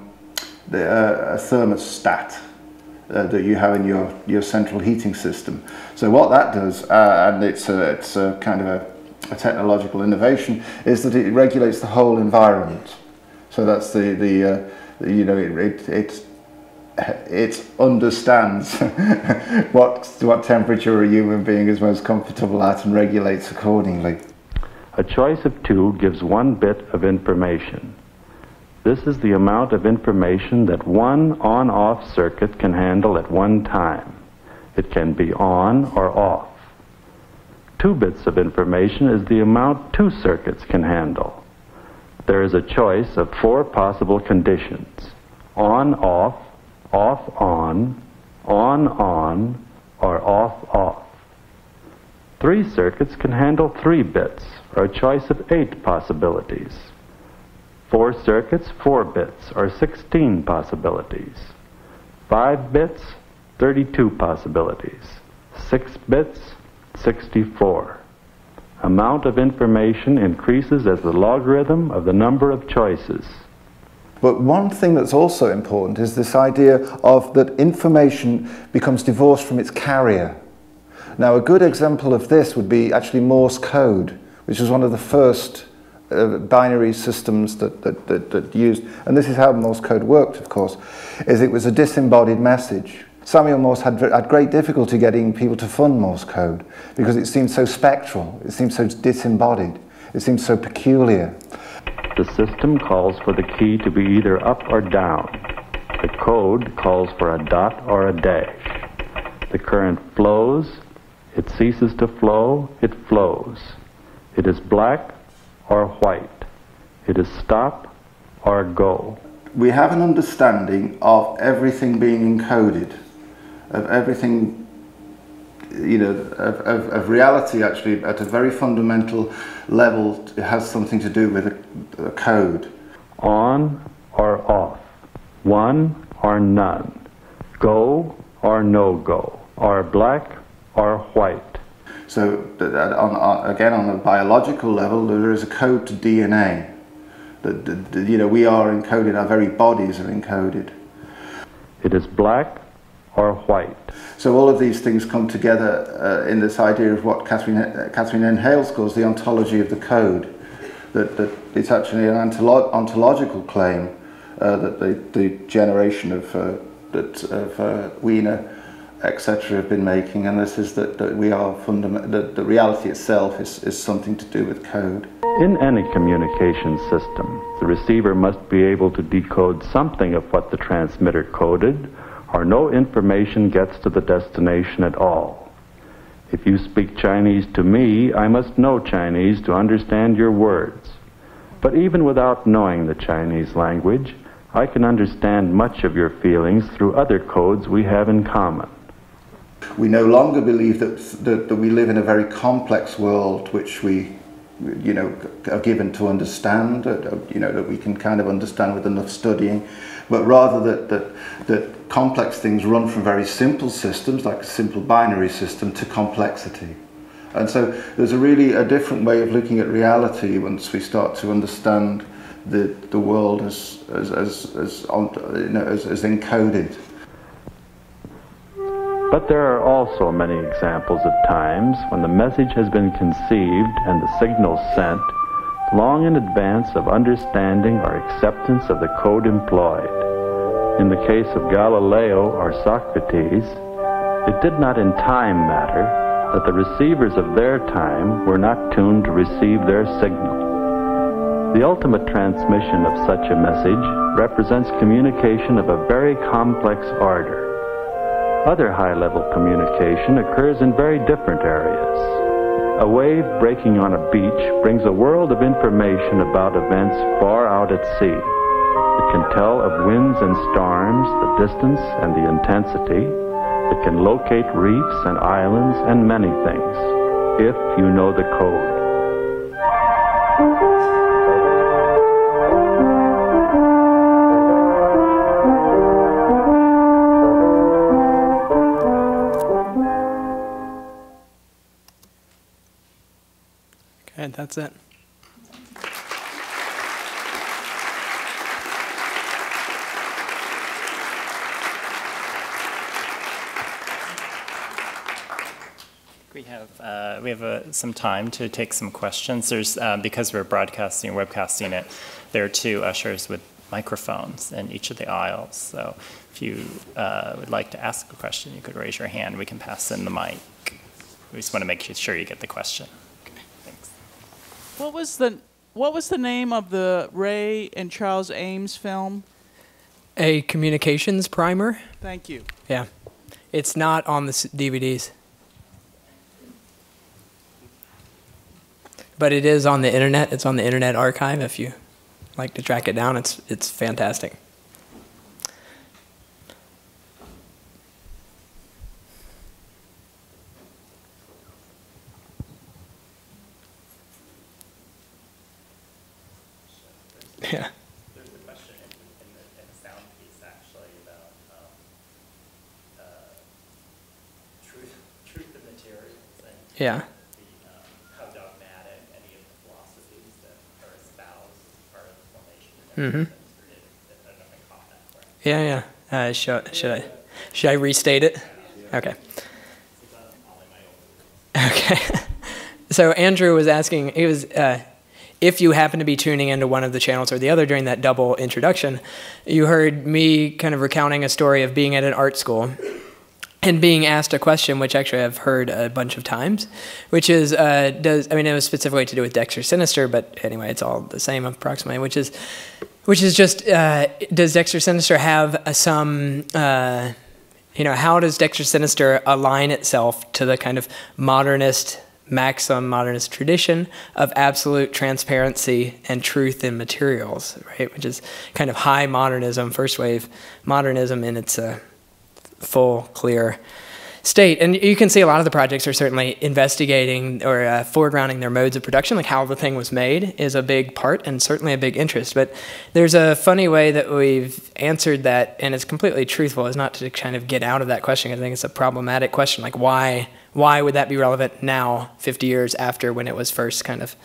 thermostat that you have in your central heating system. So what that does, and it's a kind of a technological innovation, is that it regulates the whole environment. So that's it understands what temperature a human being is most comfortable at and regulates accordingly. A choice of two gives one bit of information. This is the amount of information that one on-off circuit can handle at one time. It can be on or off. Two bits of information is the amount two circuits can handle. There is a choice of four possible conditions: on-off, off-on, on-on, or off-off. Three circuits can handle three bits, or a choice of eight possibilities. Four circuits, 4 bits, or 16 possibilities. 5 bits, 32 possibilities. 6 bits, 64. Amount of information increases as the logarithm of the number of choices. But one thing that's also important is this idea of that information becomes divorced from its carrier. Now, a good example of this would be actually Morse code, which was one of the first binary systems that used, and this is how Morse code worked, of course, is it was a disembodied message. Samuel Morse had great difficulty getting people to fund Morse code because it seemed so spectral, it seemed so disembodied, it seemed so peculiar. The system calls for the key to be either up or down. The code calls for a dot or a dash. The current flows. It ceases to flow, it flows. It is black or white. It is stop or go. We have an understanding of everything being encoded, of everything, you know, of reality actually at a very fundamental level. It has something to do with a code. On or off, one or none, go or no go, or black or white. So again, on a biological level, there is a code to DNA. You know, we are encoded, our very bodies are encoded. It is black or white. So all of these things come together in this idea of what Catherine N. Hales calls the ontology of the code, that it's actually an ontological claim that the generation of Wiener, etc. have been making, and this is that we are that the reality itself is something to do with code. In any communication system, the receiver must be able to decode something of what the transmitter coded, or no information gets to the destination at all. If you speak Chinese to me, I must know Chinese to understand your words. But even without knowing the Chinese language, I can understand much of your feelings through other codes we have in common. We no longer believe that we live in a very complex world, which we, you know, are given to understand, you know, that we can kind of understand with enough studying, but rather that complex things run from very simple systems, like a simple binary system, to complexity. And so there's a really different way of looking at reality once we start to understand the world as encoded. But there are also many examples of times when the message has been conceived and the signal sent long in advance of understanding or acceptance of the code employed. In the case of Galileo or Socrates, it did not in time matter that the receivers of their time were not tuned to receive their signal. The ultimate transmission of such a message represents communication of a very complex order. Other high-level communication occurs in very different areas. A wave breaking on a beach brings a world of information about events far out at sea. It can tell of winds and storms, the distance and the intensity. It can locate reefs and islands and many things, if you know the code. That's it. We have some time to take some questions. There's because we're broadcasting, webcasting it. There are two ushers with microphones in each of the aisles. So if you would like to ask a question, you could raise your hand. We can pass in the mic. We just want to make sure you get the question. What was the name of the Ray and Charles Ames film? A Communications Primer. Thank you. Yeah, it's not on the DVDs, but it is on the internet. It's on the Internet Archive. If you like to track it down, it's fantastic. Yeah. There's a question in the sound piece actually about truth of materials and yeah. How dogmatic any of the philosophies that are espoused as part of the formation of I don't know if I caught that correctly. Yeah, yeah. Should I restate it? Yeah. Okay. Okay. So Andrew was asking. He was. If you happen to be tuning into one of the channels or the other during that double introduction, you heard me kind of recounting a story of being at an art school and being asked a question, which actually I've heard a bunch of times, which is, it was specifically to do with Dexter Sinister, but anyway, it's all the same approximately, which is just, does Dexter Sinister have how does Dexter Sinister align itself to the kind of modernist maxim, modernist tradition of absolute transparency and truth in materials, right? Which is kind of high modernism, first wave modernism in its full, clear state. And you can see a lot of the projects are certainly investigating or foregrounding their modes of production, like how the thing was made is a big part and certainly a big interest. But there's a funny way that we've answered that, and it's completely truthful, is not to kind of get out of that question. I think it's a problematic question, like why would that be relevant now, 50 years after when it was first kind of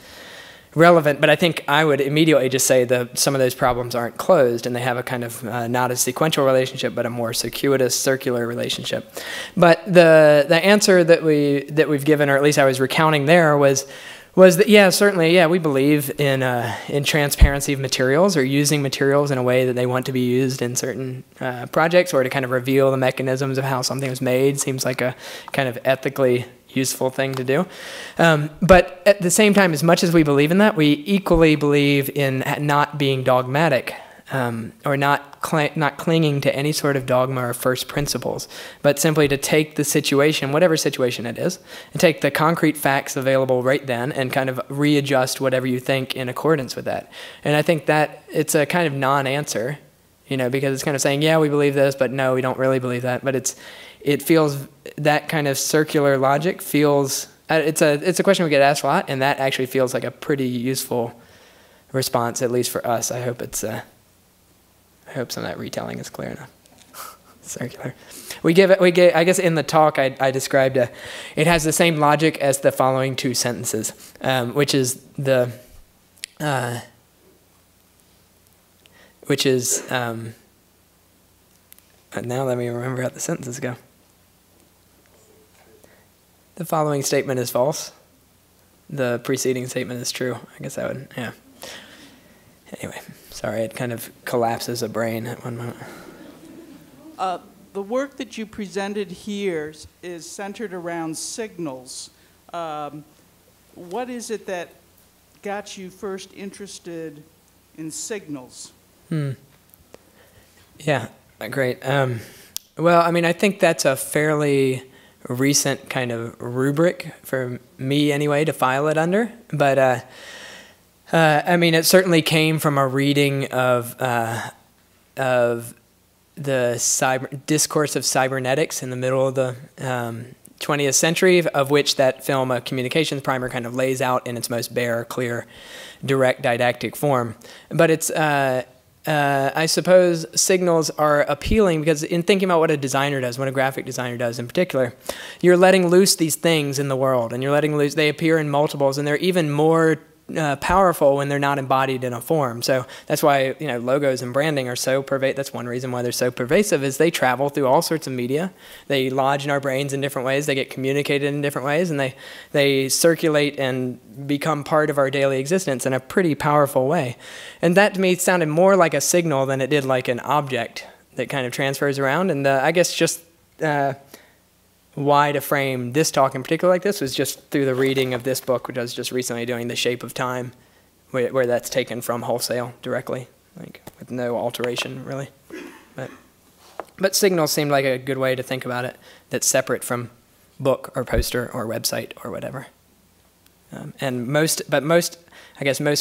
relevant? But I think I would immediately just say that some of those problems aren't closed, and they have a kind of not a sequential relationship, but a more circuitous, circular relationship. But the answer that we've given, or at least I was recounting there, was that certainly we believe in transparency of materials, or using materials in a way that they want to be used in certain projects, or to kind of reveal the mechanisms of how something was made. Seems like a kind of ethically useful thing to do. But at the same time, as much as we believe in that, we equally believe in not being dogmatic, or not clinging to any sort of dogma or first principles, but simply to take the situation, whatever situation it is, and take the concrete facts available right then and kind of readjust whatever you think in accordance with that. And I think that it's a kind of non-answer, because it's kind of saying, yeah, we believe this, but no, we don't really believe that. But it feels, that kind of circular logic feels, it's a question we get asked a lot, and that actually feels like a pretty useful response, at least for us. I hope it's... I hope some of that retelling is clear enough. Circular. We give. I guess in the talk I described. It has the same logic as the following two sentences, which is the. which is, now let me remember how the sentences go. The following statement is false. The preceding statement is true. I guess I would, yeah. Anyway, sorry, it kind of collapses a brain at one moment. The work that you presented here is centered around signals. What is it that got you first interested in signals? Yeah, great. Well, I mean, I think that's a fairly recent kind of rubric for me anyway to file it under. But I mean, it certainly came from a reading of the discourse of cybernetics in the middle of the 20th century, of which that film, A Communications Primer, kind of lays out in its most bare, clear, direct didactic form. But it's, I suppose signals are appealing because in thinking about what a designer does, what a graphic designer does in particular, you're letting loose these things in the world, and you're letting loose, they appear in multiples, and they're even more powerful when they're not embodied in a form. So that's why, you know, logos and branding are so pervasive. That's one reason why they're so pervasive, is they travel through all sorts of media. They lodge in our brains in different ways. They get communicated in different ways, and they circulate and become part of our daily existence in a pretty powerful way. And that to me sounded more like a signal than it did like an object that kind of transfers around. And I guess just why to frame this talk in particular like this was just through the reading of this book, which I was just recently doing, The Shape of Time, where that's taken from wholesale directly, like with no alteration really. But signals seemed like a good way to think about it that's separate from book or poster or website or whatever. And most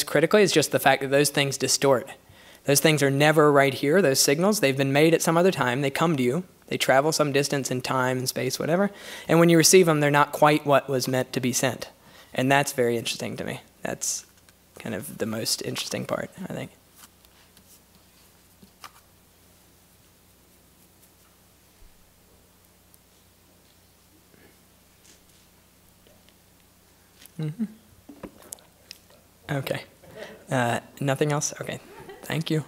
critically is just the fact that those things distort. Those things are never right here, those signals. They've been made at some other time. They come to you. They travel some distance in time and space, whatever. And when you receive them, they're not quite what was meant to be sent. And that's very interesting to me. That's kind of the most interesting part, I think. Okay. Nothing else? Okay. Thank you.